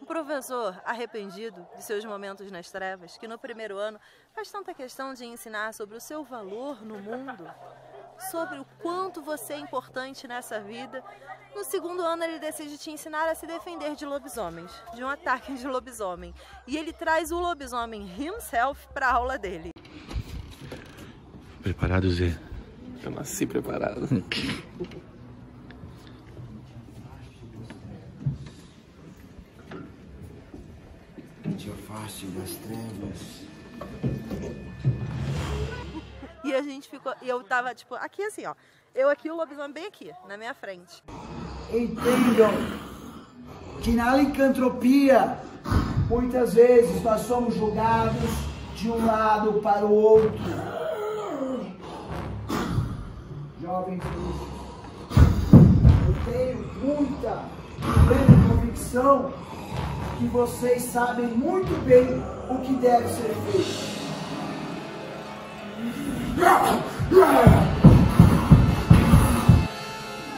um professor arrependido de seus momentos nas trevas, que no primeiro ano faz tanta questão de ensinar sobre o seu valor no mundo, sobre o quanto você é importante nessa vida. No segundo ano ele decide te ensinar a se defender de lobisomens, de um ataque de lobisomem. E ele traz o lobisomem himself para a aula dele. Preparado, Zé? Eu nasci preparado. Te afaste das trevas. E a gente ficou. E eu tava tipo aqui assim, ó. Eu aqui, o lobisomem bem aqui, na minha frente. Entendam que na licantropia, muitas vezes nós somos julgados de um lado para o outro. Jovens, eu tenho muita grande convicção que vocês sabem muito bem o que deve ser feito.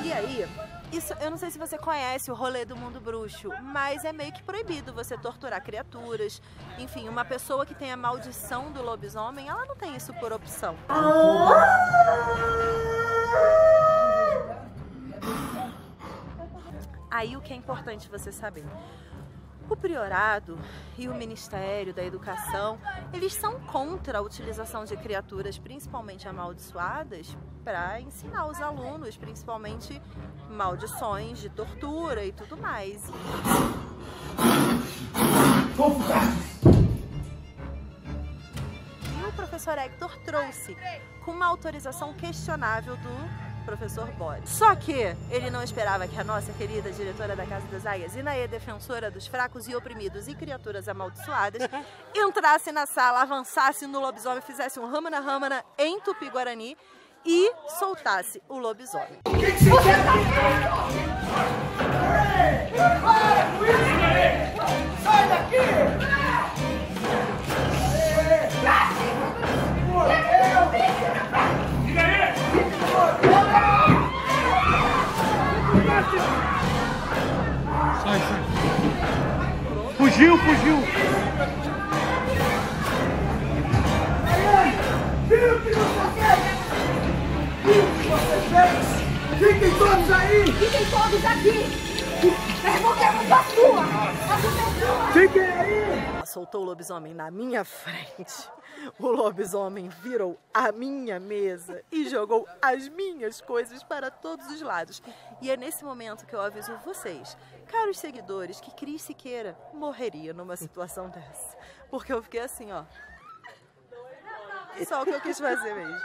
E aí, isso, eu não sei se você conhece o rolê do mundo bruxo, mas é meio que proibido você torturar criaturas. Enfim, uma pessoa que tem a maldição do lobisomem, ela não tem isso por opção. Ah! Aí o que é importante você saber, o priorado e o Ministério da Educação, eles são contra a utilização de criaturas, principalmente amaldiçoadas, para ensinar os alunos, principalmente maldições de tortura e tudo mais. E o professor professor Héctor trouxe, com uma autorização questionável do professor Boris. Só que ele não esperava que a nossa querida diretora da Casa das Águias, Inaê, defensora dos fracos e oprimidos e criaturas amaldiçoadas, entrasse na sala, avançasse no lobisomem, fizesse um ramana-ramana em tupi-guarani e soltasse o lobisomem. O que que você quer? Sai daqui! Fugiu, fugiu! Viu o que você quer? Viu o que você quer? Fiquem todos aí! Fiquem todos aqui! Perguntemos a sua! A sua! Fiquem aí! Soltou o lobisomem na minha frente. O lobisomem virou a minha mesa e jogou as minhas coisas para todos os lados. E é nesse momento que eu aviso vocês, caros seguidores, que Cris Siqueira morreria numa situação dessa. Porque eu fiquei assim, ó. É só o que eu quis fazer mesmo.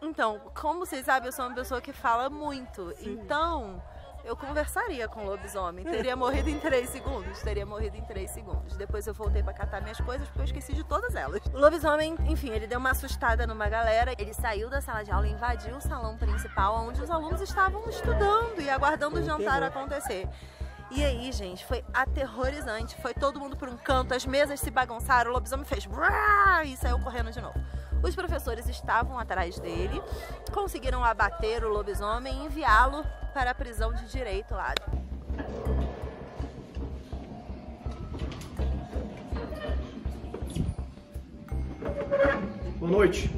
Então, como vocês sabem, eu sou uma pessoa que fala muito. Sim. Então... eu conversaria com o lobisomem, teria morrido em três segundos, teria morrido em três segundos. Depois eu voltei pra catar minhas coisas, porque eu esqueci de todas elas. O lobisomem, enfim, ele deu uma assustada numa galera, ele saiu da sala de aula, invadiu o salão principal, onde os alunos estavam estudando e aguardando o jantar acontecer. E aí, gente, foi aterrorizante, foi todo mundo por um canto, as mesas se bagunçaram, o lobisomem fez e saiu correndo de novo. Os professores estavam atrás dele, conseguiram abater o lobisomem e enviá-lo para a prisão de direito lá. Boa noite.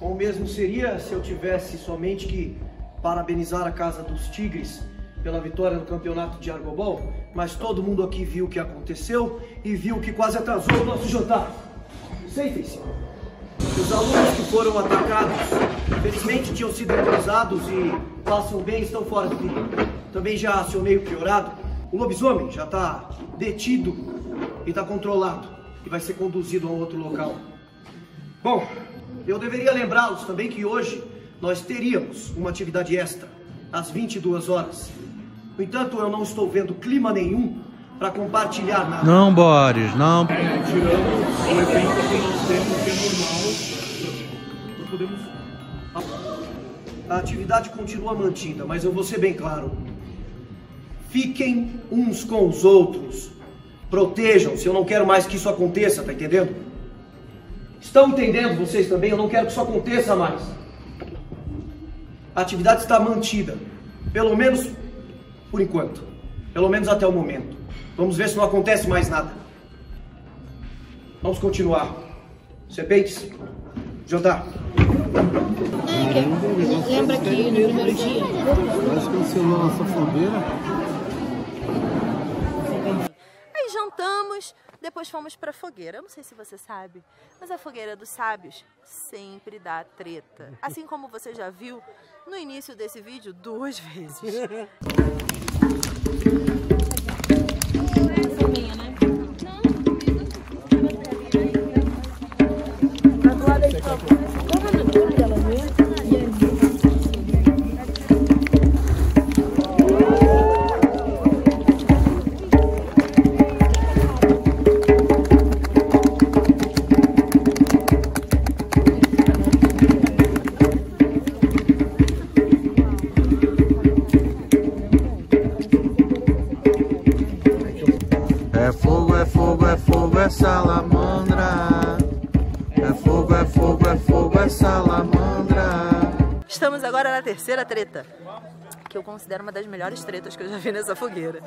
Bom mesmo seria se eu tivesse somente que parabenizar a Casa dos Tigres pela vitória no campeonato de Argobol, mas todo mundo aqui viu o que aconteceu e viu que quase atrasou o nosso jantar. Sentem-se. Os alunos que foram atacados, felizmente, tinham sido atrasados e passam bem, estão fora do perigo. Também já acionei o priorado. O lobisomem já está detido e está controlado e vai ser conduzido a um outro local. Bom, eu deveria lembrá-los também que hoje nós teríamos uma atividade extra, às vinte e duas horas. No entanto, eu não estou vendo clima nenhum para compartilhar nada. Não, Boris, não. É, tiramos o evento que nós temos, que é normal. Não podemos... A atividade continua mantida, mas eu vou ser bem claro. Fiquem uns com os outros. Protejam-se, eu não quero mais que isso aconteça, tá entendendo? Estão entendendo vocês também? Eu não quero que isso aconteça mais. A atividade está mantida, pelo menos por enquanto, pelo menos até o momento. Vamos ver se não acontece mais nada. Vamos continuar. Serpentes, Jodá. É, lembra que no primeiro dia... Parece que cancelou a nossa fogueira. Aí jantamos, depois fomos pra fogueira. Eu não sei se você sabe, mas a fogueira dos sábios sempre dá treta. Assim como você já viu no início desse vídeo duas vezes. Terceira treta, que eu considero uma das melhores tretas que eu já vi nessa fogueira.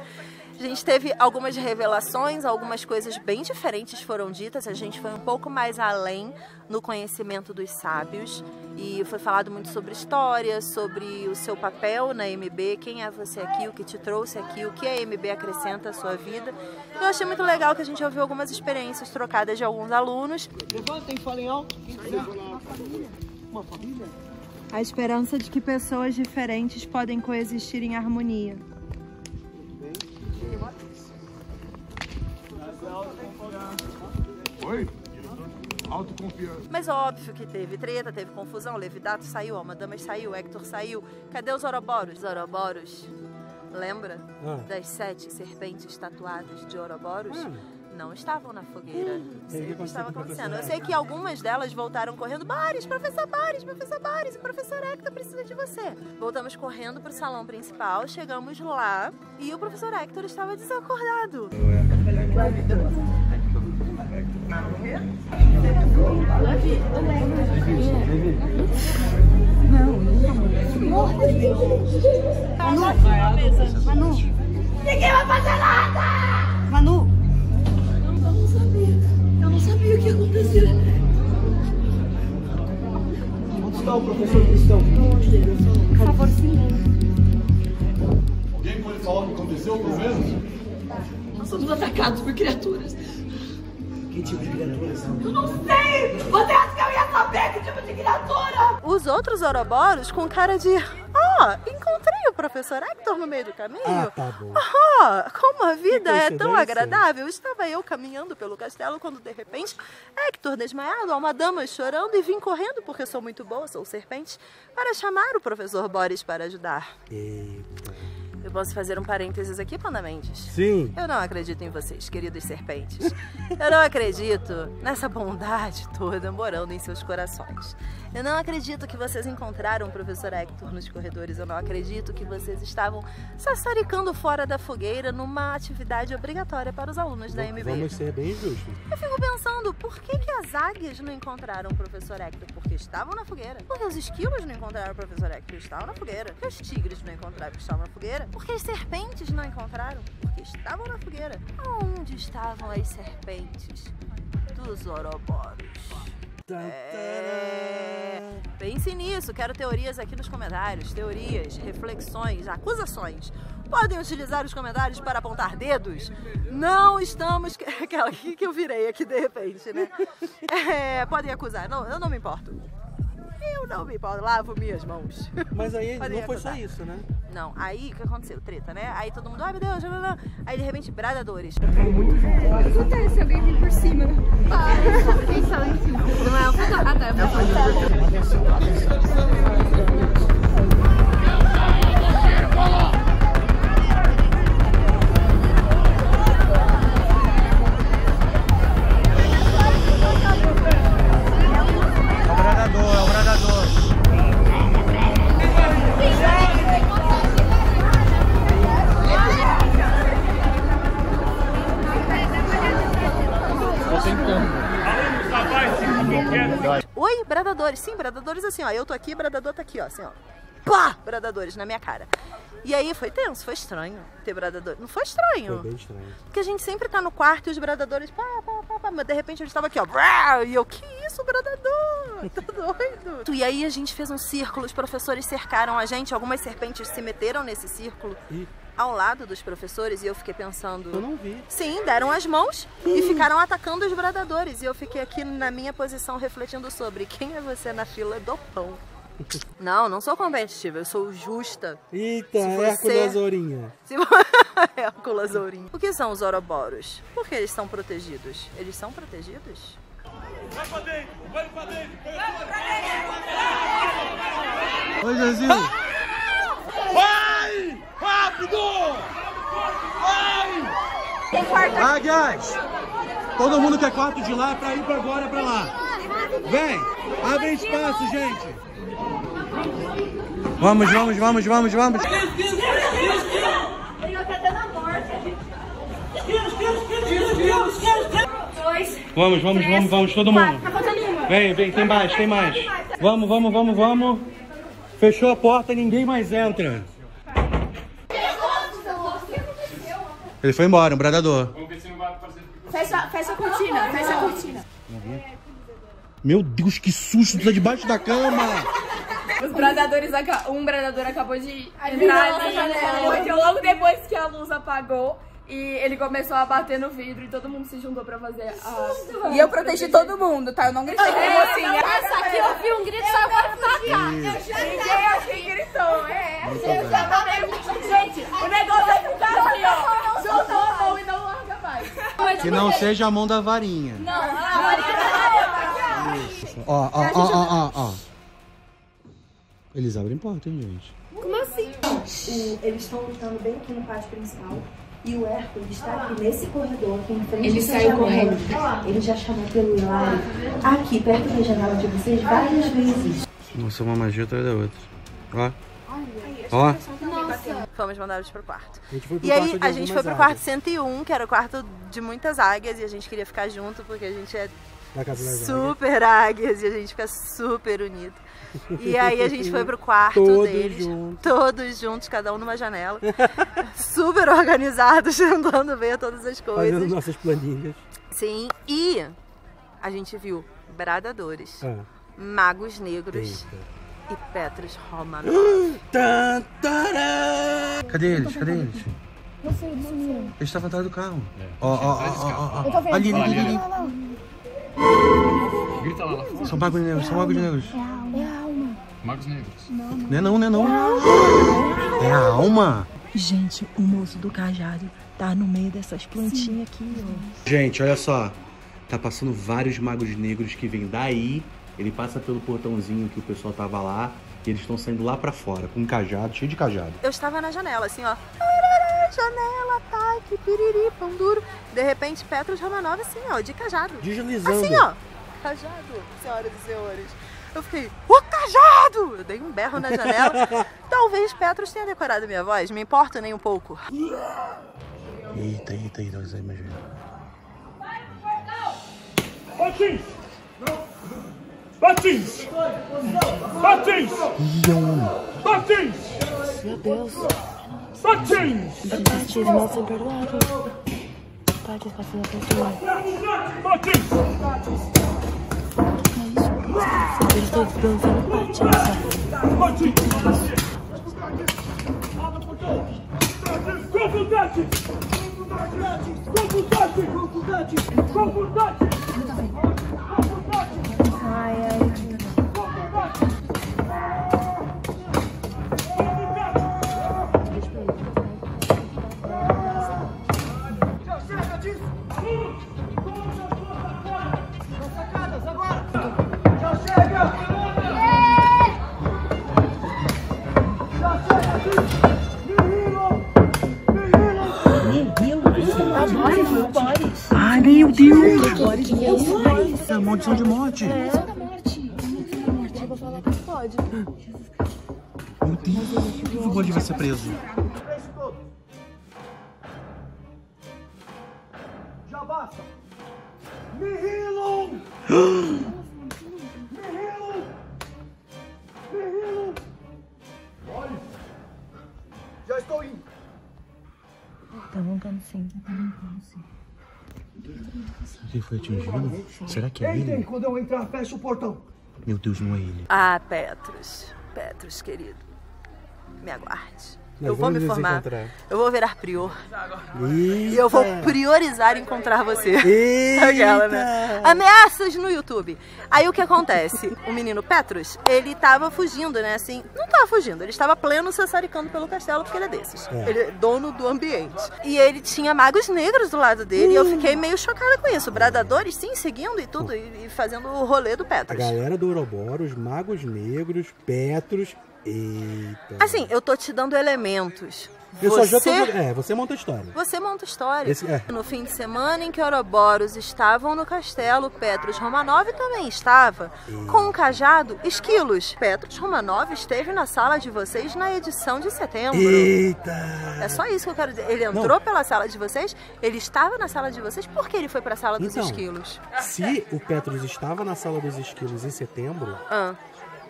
A gente teve algumas revelações, algumas coisas bem diferentes foram ditas, a gente foi um pouco mais além no conhecimento dos sábios e foi falado muito sobre história, sobre o seu papel na M B, quem é você aqui, o que te trouxe aqui, o que a M B acrescenta à sua vida. Eu achei muito legal que a gente ouviu algumas experiências trocadas de alguns alunos. Levantem, falem alto. Uma família? Uma família? A esperança de que pessoas diferentes podem coexistir em harmonia. Oi? autoconfiança. Mas óbvio que teve treta, teve confusão, Levidato saiu, Alma Damas saiu, Héctor saiu. Cadê os Ouroboros? Os Ouroboros, lembra ah. das sete serpentes tatuadas de Ouroboros? Ah. Não estavam na fogueira. Hum, não sei o que, que estava acontecendo. Eu sei que algumas delas voltaram correndo. Boris, professor Boris, professor Boris, o professor Héctor precisa de você. Voltamos correndo para o salão principal, chegamos lá e o professor Héctor estava desacordado. Manu, Manu, ninguém vai fazer nada! Manu! O que aconteceu? Onde está o professor Tristão? Por favor, silêncio. Alguém pode falar o que aconteceu, pelo menos? Nós somos atacados por criaturas. Que tipo de criaturas? Eu não sei! Você acha que eu ia saber que tipo de criatura? Os outros Ouroboros com cara de... Ah, oh, encontrei o professor Héctor no meio do caminho. Ah, tá bom. Oh, como a vida é tão agradável. Estava eu caminhando pelo castelo quando, de repente, Héctor desmaiado, Alma Damas chorando, e vim correndo, porque sou muito boa, sou serpente, para chamar o professor Boris para ajudar. Eita. Eu posso fazer um parênteses aqui, Panda Mendes? Sim. Eu não acredito em vocês, queridos serpentes. Eu não acredito nessa bondade toda morando em seus corações. Eu não acredito que vocês encontraram o professor Héctor nos corredores. Eu não acredito que vocês estavam sassaricando fora da fogueira numa atividade obrigatória para os alunos da M B. Vamos ser bem justos. Eu fico pensando, por que, que as águias não encontraram o professor Héctor? Porque estavam na fogueira. Porque os esquilos não encontraram o professor Héctor? Estavam na fogueira. Porque os tigres não encontraram? Estavam na fogueira. Porque as serpentes não encontraram? Porque estavam na fogueira. Onde estavam as serpentes dos Ouroboros? É... Pense nisso, quero teorias aqui nos comentários. Teorias, reflexões, acusações. Podem utilizar os comentários para apontar dedos. Não estamos... Aquela que eu virei aqui de repente, né? É... Podem acusar, não, eu não me importo. Eu não me importo, lavo minhas mãos. Mas aí não foi só isso, né? Não, aí o que aconteceu? Treta, né? Aí todo mundo, ai meu Deus, não, não. Aí de repente, bradadores. O que acontece? Alguém vem por cima. Para, só fiquei só lá em cima. Não é o que dá, tá? Eu vou Oi, bradadores. Sim, bradadores assim, ó. Eu tô aqui, bradador tá aqui, ó. Assim, ó. Pá! Bradadores na minha cara. E aí foi tenso, foi estranho ter bradadores. Não foi estranho? Foi bem estranho. Porque a gente sempre tá no quarto e os bradadores... Pá, pá, pá, pá. Mas de repente eles estavam aqui, ó. E eu, que isso, bradador? Tá doido? E aí a gente fez um círculo, os professores cercaram a gente. Algumas serpentes se meteram nesse círculo. E... ao lado dos professores, e eu fiquei pensando... Eu não vi. Sim, deram as mãos hum. e ficaram atacando os bradadores. E eu fiquei aqui na minha posição refletindo sobre quem é você na fila do pão. Não, não sou competitiva, eu sou justa. Eita, você... Hércules Ourinho. Se... Hércules Ourinho. O que são os Ouroboros? Por que eles são protegidos? Eles são protegidos? Vai pra dentro, vai pra dentro. Vai pra dentro. Oi, Zezinho. Vai! Rápido! Vai! Águias! Todo mundo quer quarto de lá pra ir pra agora pra lá. Vem! Abre espaço, gente! Vamos, vamos, vamos, vamos, vamos! Tiro, tiro, tiro, tiro! Ele vai até na morte aqui. Tiro, tiro, tiro, tiro, tiro, tiro! Dois. Vamos, vamos, vamos, vamos, todo mundo. Vem, vem, tem mais, tem mais. Vamos, vamos, vamos, vamos. Fechou a porta e ninguém mais entra. Ele foi embora, um bradador. Fecha, fecha a cortina, fecha a cortina. Meu Deus, que susto, tá debaixo da cama. Os bradadores, um bradador acabou de entrar na janela, porque logo depois que a luz apagou, e ele começou a bater no vidro e todo mundo se juntou pra fazer a... E eu protegi todo mundo, tá? Eu não gritei com é, mocinha. Nossa, aqui eu vi um grito, saiu pra atacar. Ninguém aqui gritou, é. Eu já falei, gente, o negócio é ficar assim, ó. Juntou a mão e não larga mais. Que não seja a mão da varinha. Não, a varinha da varinha. ó, ó, ó, ó, ó. Eles abrem porta, hein, gente? Como assim? O, eles estão lutando bem aqui no pátio principal. E o Hércules está ah, aqui nesse corredor aqui em frente. Ele saiu correndo. Ele já chamou pelo Hilário. Aqui, perto da janela de vocês, várias vezes. Nossa, uma magia atrás da outra. Ó. Ó. Nossa. Fomos mandados pro quarto. A gente foi pro e quarto aí, a gente foi pro águias. Quarto cento e um, que era o quarto de muitas águias. E a gente queria ficar junto, porque a gente é super águias. E a gente fica super unido. E aí a gente foi pro quarto todos deles, juntos. todos juntos, cada um numa janela, super organizados, tentando ver todas as coisas. Fazendo nossas planilhas. Sim, e a gente viu bradadores, ah. magos negros Eita. e Petrus Romanov. Cadê eles? Cadê eles? Não sei, não sei. Eles estavam atrás do carro. É. Oh, oh, oh, oh, oh. Ali, ali, ali, ali. Não, não, não. Grita lá, lá fora. São magos negros, são magos negros. Magos negros. Não, não, não, não, não, não. É a alma. Gente, o moço do cajado tá no meio dessas plantinhas aqui, ó. Gente, olha só. Tá passando vários magos negros que vêm daí. Ele passa pelo portãozinho que o pessoal tava lá. E eles estão saindo lá pra fora, com um cajado, cheio de cajado. Eu estava na janela, assim, ó. Janela, ataque, piriri, pão duro. De repente, Petrus Romanov, assim, ó, de cajado. Deslizando. Assim, ó. Cajado, senhoras e senhores. Eu fiquei, o cajado! Eu dei um berro na janela. Talvez Petrus tenha decorado minha voz, me importa nem um pouco. Eita, eita, eita, eita, imagina. Vai pro portão! Patins! Patins! Patins! Patins! Meu Deus! Patins! Batismo sem perdoado. Patins passando por tudo. Patins! Eu estou dançando patins. Ai, ai. Maldição de morte. É. Maldição da morte. Eu vou falar que pode. Meu Deus, o Bode vai ser preso. Já basta. Me healam! Me healam! Me healam! Olha! Já estou indo. Tá mancando sim, tá mancando sim. Ele foi atingido? Será que é ele? Entrem, quando eu entrar, fecha o portão. Meu Deus, não é ele. Ah, Petrus. Petrus, querido. Me aguarde. Nós eu vou me formar. Eu vou virar prior. Eita. E eu vou priorizar encontrar você. Aquela, né? Ameaças no YouTube. Aí o que acontece? O menino Petrus, ele tava fugindo, né? Assim, não tava fugindo. Ele estava pleno sassaricando pelo castelo, porque ele é desses. É. Ele é dono do ambiente. E ele tinha magos negros do lado dele. Hum. E eu fiquei meio chocada com isso. Bradadores, sim, seguindo e tudo. E, e fazendo o rolê do Petrus. A galera do Ouroboros, magos negros, Petrus... Eita. Assim, eu tô te dando elementos. Eu você, só já tô... É, você monta história. Você monta história. Esse, é. No fim de semana em que Ouroboros estavam no castelo, Petrus Romanov também estava. Eita. Com um cajado, esquilos. Petrus Romanov esteve na sala de vocês na edição de setembro. Eita! É só isso que eu quero dizer. Ele entrou Não. pela sala de vocês, ele estava na sala de vocês, por que ele foi pra sala então, dos esquilos? Se o Petrus estava na sala dos esquilos em setembro... Ah.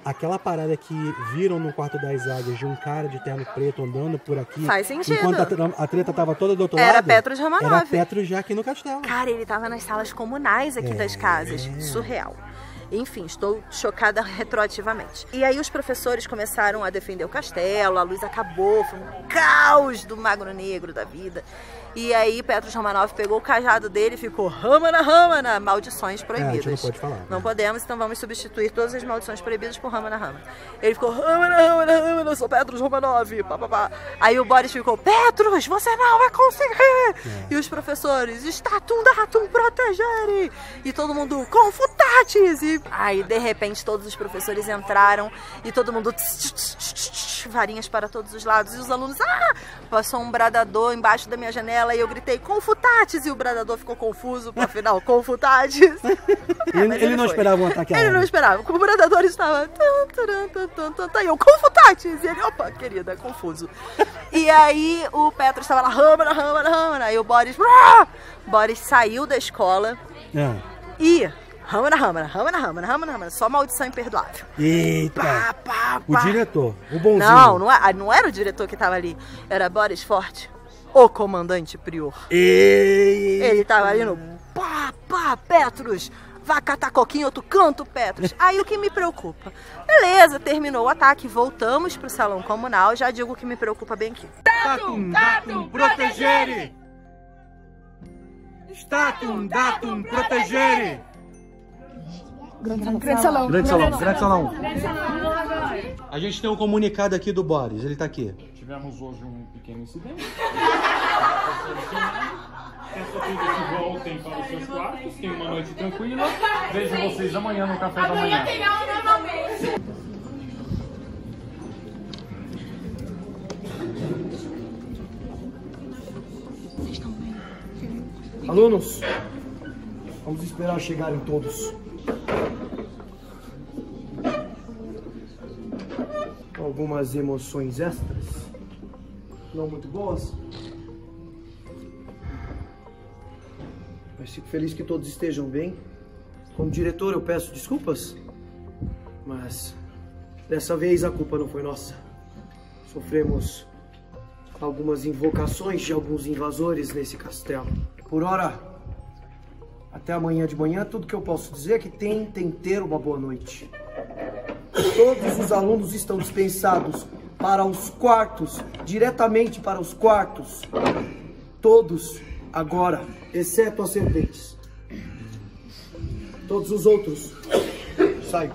Aquela parada que viram no quarto das águias de um cara de terno preto andando por aqui. Faz sentido. Enquanto a treta tava toda do outro lado. Era Petrus Romanov. Era Petrus já aqui no castelo. Cara, ele tava nas salas comunais aqui é. das casas. Surreal. Enfim, estou chocada retroativamente. E aí os professores começaram a defender o castelo, a luz acabou, foi um caos do magro negro da vida. E aí Petrus Romanov pegou o cajado dele e ficou Ramana Ramana, maldições proibidas. É, a gente não pode falar. Né? Não podemos, então vamos substituir todas as maldições proibidas por Ramana Ramana. Ele ficou Ramana Ramana Ramana, eu sou Petrus Romanov, papapá. Aí o Boris ficou, Petrus, você não vai conseguir. É. E os professores, Statum Datum protegere. E todo mundo, confutatis. E aí de repente todos os professores entraram e todo mundo tss, tss, tss, tss, varinhas para todos os lados. E os alunos, ah! Passou um bradador embaixo da minha janela e eu gritei, confutatis! E o bradador ficou confuso, afinal, confutatis! É, ele, ele, ele não foi. Esperava um ataque. Ele não esperava, o bradador estava... E eu, confutatis! E ele, opa, querida, confuso. E aí o Petrus estava lá, ramana, ramana, ramana. E o Boris... Brrr! Boris saiu da escola é. e... Ramana, Ramana, Ramana, Ramana, Ramana, Ramana, só maldição imperdoável. Eita! Pá, pá, pá. O diretor, o bonzinho. Não, não era, não era o diretor que tava ali, era Boris Forte, o comandante prior. Eita. Ele tava ali no pá, pá, Petrus, vá catar coquinho, outro canto, Petrus. Aí o que me preocupa? Beleza, terminou o ataque, voltamos pro salão comunal, já digo o que me preocupa bem aqui. Tatum, tatum, protegere! Tatum, datum, protegere! Grande salão. Grande salão. Grande salão. Grande salão. Grande salão. A gente tem um comunicado aqui do Boris, ele tá aqui. Tivemos hoje um pequeno incidente. Peço a todos que voltem para os seus quartos, tenham uma noite tranquila. Vejo vocês amanhã no café da manhã. Amanhã tem aula novamente. Vocês estão bem? Alunos, vamos esperar chegarem todos. Algumas emoções extras, não muito boas, mas fico feliz que todos estejam bem. Como diretor eu peço desculpas, mas dessa vez a culpa não foi nossa. Sofremos algumas invocações de alguns invasores nesse castelo. Por ora, até amanhã de manhã, tudo que eu posso dizer é que tentem ter uma boa noite. Todos os alunos estão dispensados para os quartos, diretamente para os quartos. Todos, agora, exceto as serventes. Todos os outros, saiam.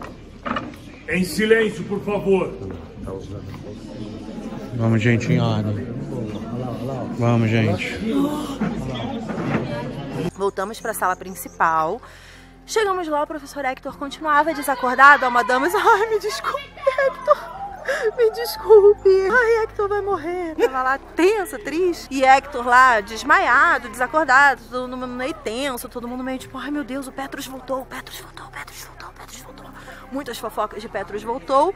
Em silêncio, por favor. Vamos, gente, em ordem. Vamos, gente. Voltamos para a sala principal. Chegamos lá, o professor Héctor continuava desacordado. Alma Damas, ai, me desculpe, Héctor. Me desculpe. Ai, Héctor vai morrer. Tava lá tensa, triste. E Héctor lá, desmaiado, desacordado, todo mundo meio tenso, todo mundo meio tipo, ai meu Deus, o Petrus voltou, o Petrus voltou, o Petrus voltou, o Petrus voltou. Muitas fofocas de Petrus voltou.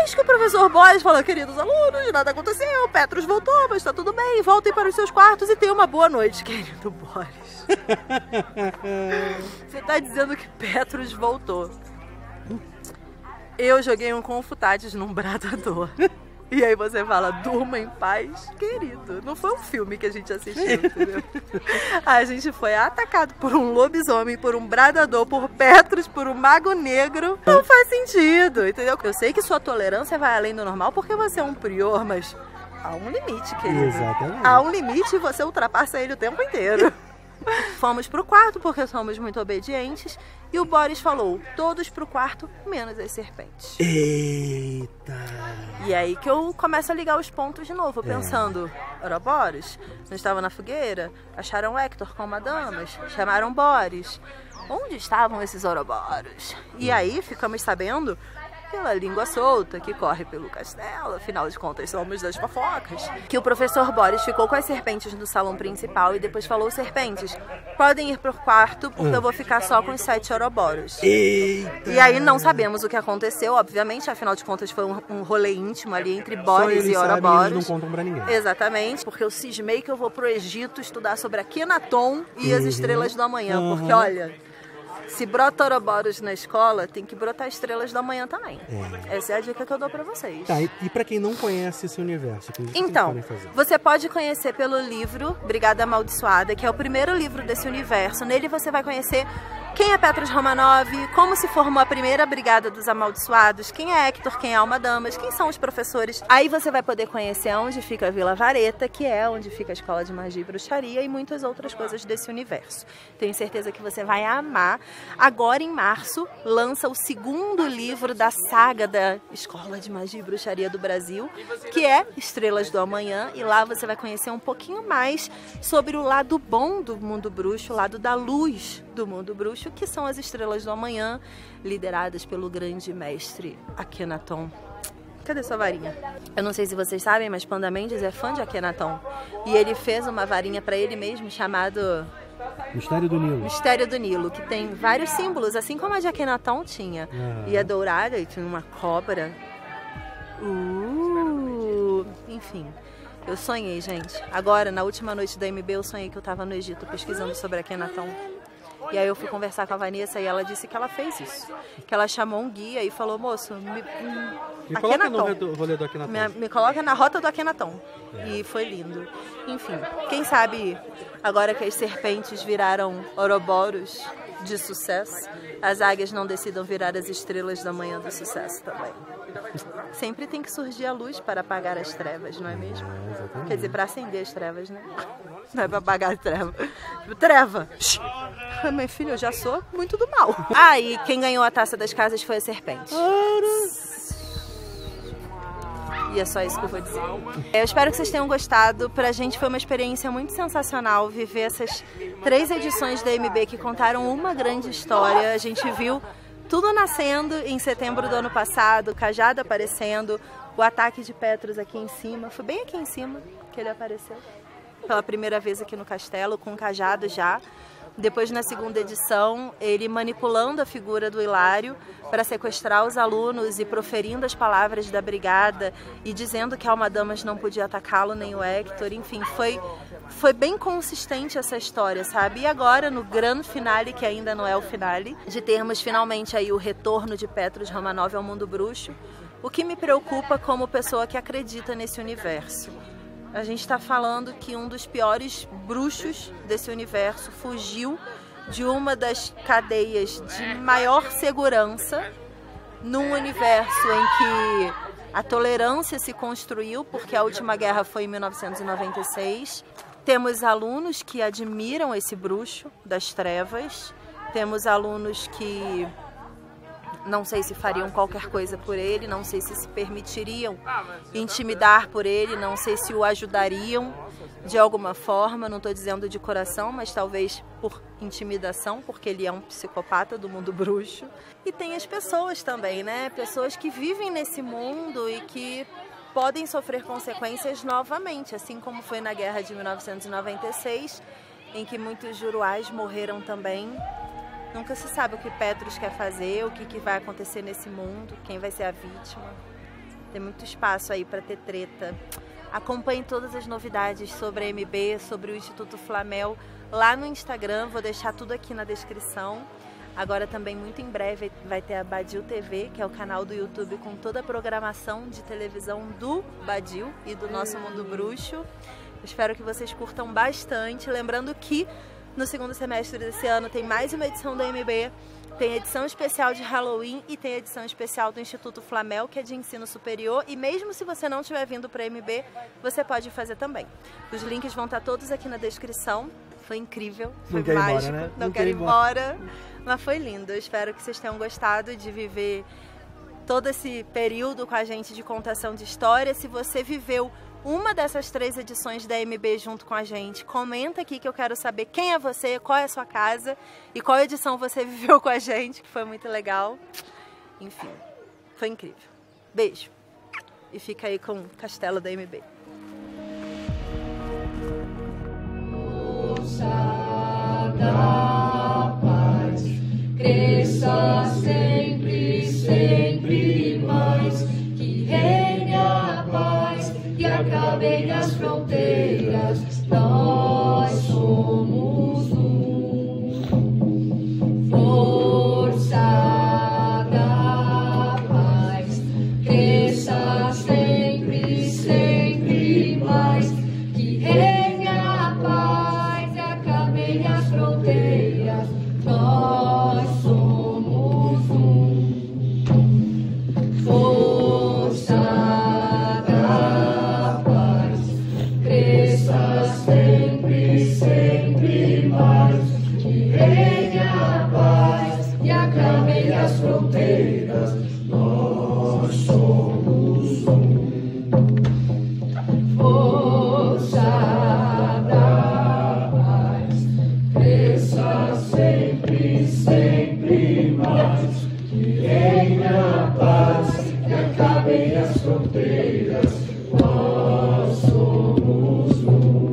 Eis que o professor Boris falou, queridos alunos, nada aconteceu, o Petrus voltou, mas tá tudo bem, voltem para os seus quartos e tenham uma boa noite, querido Boris. Você tá dizendo que Petrus voltou. Eu joguei um confutatis num bradador. E aí você fala, durma em paz, querido. Não foi um filme que a gente assistiu, entendeu? A gente foi atacado por um lobisomem, por um bradador, por Petrus, por um mago negro. Não faz sentido, entendeu? Eu sei que sua tolerância vai além do normal porque você é um prior, mas há um limite, querido. Exatamente. Há um limite e você ultrapassa ele o tempo inteiro. Fomos pro quarto porque somos muito obedientes e o Boris falou, todos pro quarto, menos as serpentes. Eita! E aí que eu começo a ligar os pontos de novo, pensando, é. Ora Boris, não estava na fogueira, acharam Héctor com uma damas, chamaram Boris. Onde estavam esses Ouroboros? E aí ficamos sabendo pela língua solta que corre pelo castelo, afinal de contas somos das fofocas, que o professor Boris ficou com as serpentes no salão principal e depois falou, serpentes, podem ir pro quarto porque eu vou ficar só com os sete Ouroboros. Eita. E aí não sabemos o que aconteceu, obviamente, afinal de contas foi um, um rolê íntimo ali entre Boris e Ouroboros. Eles não contam pra ninguém. Exatamente, porque eu cismei que eu vou pro Egito estudar sobre Akhenaton e uhum. as estrelas do amanhã, uhum. porque olha... Se brota Ouroboros na escola, tem que brotar estrelas da manhã também. É. Essa é a dica que eu dou pra vocês. Tá, e, e pra quem não conhece esse universo, que então, que fazer? Você pode conhecer pelo livro Brigada Amaldiçoada, que é o primeiro livro desse universo. Nele você vai conhecer... Quem é Petrus Romanov? Como se formou a primeira Brigada dos Amaldiçoados? Quem é Héctor? Quem é Alma Damas? Quem são os professores? Aí você vai poder conhecer onde fica a Vila Vareta, que é onde fica a Escola de Magia e Bruxaria e muitas outras coisas desse universo. Tenho certeza que você vai amar. Agora, em março, lança o segundo livro da saga da Escola de Magia e Bruxaria do Brasil, que é Estrelas do Amanhã, e lá você vai conhecer um pouquinho mais sobre o lado bom do mundo bruxo, o lado da luz do mundo bruxo, que são as Estrelas do Amanhã, lideradas pelo grande mestre Akhenaton. Cadê sua varinha? Eu não sei se vocês sabem, mas Panda Mendes é fã de Akhenaton. E ele fez uma varinha para ele mesmo, chamado... Mistério do Nilo. Mistério do Nilo, que tem vários símbolos, assim como a de Akhenaton tinha. Ah. E é dourada e tem uma cobra. Uh, enfim... Eu sonhei, gente. Agora, na última noite da M B, eu sonhei que eu tava no Egito pesquisando sobre Akhenaton. E aí eu fui conversar com a Vanessa e ela disse que ela fez isso. Que ela chamou um guia e falou, moço, me, me, me coloca no rolê do Akhenaton. Me, me coloca na rota do Akhenaton. É. E foi lindo. Enfim, quem sabe agora que as serpentes viraram Ouroboros de sucesso, as águias não decidam virar as estrelas da manhã do sucesso também. Sempre tem que surgir a luz para apagar as trevas, não é mesmo? É, quer dizer, para acender as trevas, né? Não é para apagar a treva. Treva! Meu filho, eu já sou muito do mal. Ah, e quem ganhou a taça das casas foi a serpente. E é só isso que eu vou dizer. Eu espero que vocês tenham gostado. Pra gente foi uma experiência muito sensacional viver essas três edições da M B que contaram uma grande história. A gente viu tudo nascendo em setembro do ano passado, Cajado aparecendo, o ataque de Petrus aqui em cima, foi bem aqui em cima que ele apareceu, pela primeira vez aqui no castelo, com o Cajado já. Depois, na segunda edição, ele manipulando a figura do Hilário para sequestrar os alunos e proferindo as palavras da brigada e dizendo que a Alma Damas não podia atacá-lo, nem o Héctor, enfim, foi... Foi bem consistente essa história, sabe? E agora, no grande finale, que ainda não é o finale, de termos finalmente aí o retorno de Petrus Romanov ao mundo bruxo, o que me preocupa como pessoa que acredita nesse universo. A gente está falando que um dos piores bruxos desse universo fugiu de uma das cadeias de maior segurança num universo em que a tolerância se construiu, porque a última guerra foi em mil novecentos e noventa e seis. Temos alunos que admiram esse bruxo das trevas, temos alunos que não sei se fariam qualquer coisa por ele, não sei se se permitiriam intimidar por ele, não sei se o ajudariam de alguma forma, não estou dizendo de coração, mas talvez por intimidação, porque ele é um psicopata do mundo bruxo. E tem as pessoas também, né? Pessoas que vivem nesse mundo e que podem sofrer consequências novamente, assim como foi na guerra de mil novecentos e noventa e seis, em que muitos juruais morreram também. Nunca se sabe o que Petrus quer fazer, o que, que vai acontecer nesse mundo, quem vai ser a vítima. Tem muito espaço aí para ter treta. Acompanhe todas as novidades sobre a M B, sobre o Instituto Flamel, lá no Instagram, vou deixar tudo aqui na descrição. Agora também muito em breve vai ter a Badiu T V, que é o canal do YouTube com toda a programação de televisão do Badiu e do nosso mundo bruxo. Espero que vocês curtam bastante, lembrando que no segundo semestre desse ano tem mais uma edição da M B, tem edição especial de Halloween e tem edição especial do Instituto Flamel, que é de ensino superior, e mesmo se você não estiver vindo para a M B, você pode fazer também. Os links vão estar todos aqui na descrição. Foi incrível, foi mágico, né? não, não quero ir embora, mas foi lindo. Eu espero que vocês tenham gostado de viver todo esse período com a gente de contação de história. Se você viveu uma dessas três edições da M B junto com a gente, comenta aqui que eu quero saber quem é você, qual é a sua casa e qual edição você viveu com a gente, que foi muito legal. Enfim, foi incrível. Beijo e fica aí com o Castelo da M B. Da paz, cresça sempre, sempre mais, que reine a paz, que acabem as fronteiras, nós somos um. Força da paz, cresça sempre, sempre mais, que reine a paz. Fronteira. as fronteiras, nós somos um. Força da paz, cresça sempre, sempre mais. Que venha a paz, que acabem as fronteiras, nós somos um.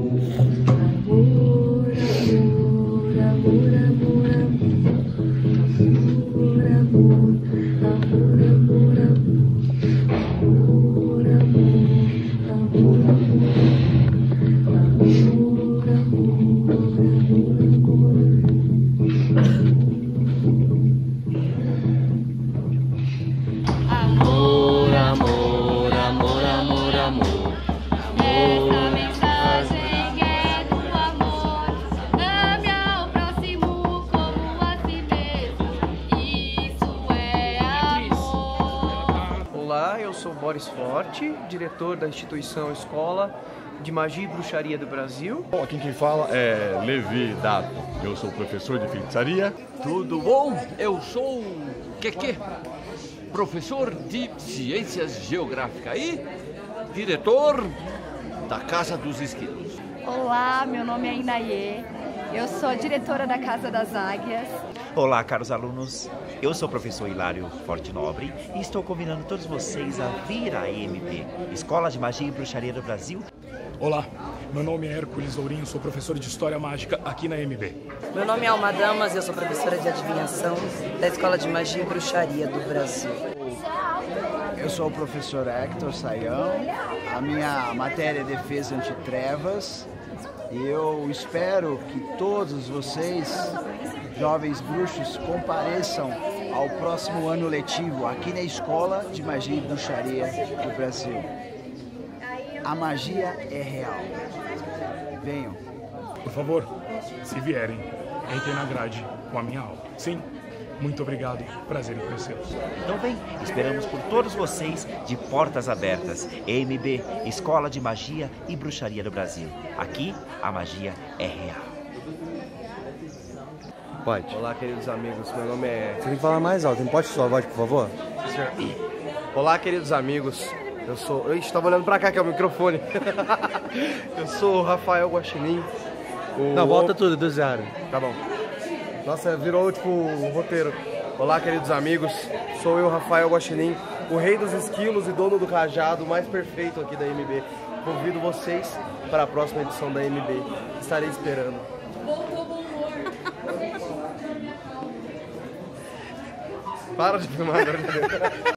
Amor, amor, amor, amor. Boris Forte, diretor da instituição Escola de Magia e Bruxaria do Brasil. Bom, aqui quem fala é Levidato. Eu sou professor de feitiçaria. Tudo bom? Eu sou Kekê, professor de Ciências Geográficas e diretor da Casa dos Esquilos. Olá, meu nome é Inaê. Eu sou diretora da Casa das Águias. Olá, caros alunos. Eu sou o professor Hilário Forte Nobre e estou convidando todos vocês a vir à E M B, Escola de Magia e Bruxaria do Brasil. Olá, meu nome é Hércules Ourinho, sou professor de História Mágica aqui na E M B. Meu nome é Alma Damas e eu sou professora de Adivinhação da Escola de Magia e Bruxaria do Brasil. Eu sou o professor Héctor Sayão, a minha matéria é Defesa Antitrevas. Eu espero que todos vocês, jovens bruxos, compareçam ao próximo ano letivo aqui na Escola de Magia e Bruxaria do Brasil. A magia é real. Venham. Por favor, se vierem, entrem na grade com a minha aula. Sim? Muito obrigado. Prazer em conhecê-los. Então vem, esperamos por todos vocês de portas abertas. E M B, Escola de Magia e Bruxaria do Brasil. Aqui, a magia é real. Pode. Olá, queridos amigos. Meu nome é... Você tem que falar mais alto. Pode sua voz, por favor? Sim. Olá, queridos amigos. Eu sou... Eu estava olhando pra cá, que é o microfone. Eu sou o Rafael Guaxinim. O... Não, volta tudo do zero. Tá bom. Nossa, virou tipo um roteiro. Olá, queridos amigos, sou eu, Rafael Guaxinim, o rei dos esquilos e dono do cajado mais perfeito aqui da E M B. Convido vocês para a próxima edição da E M B. Estarei esperando. Para de filmar, agora.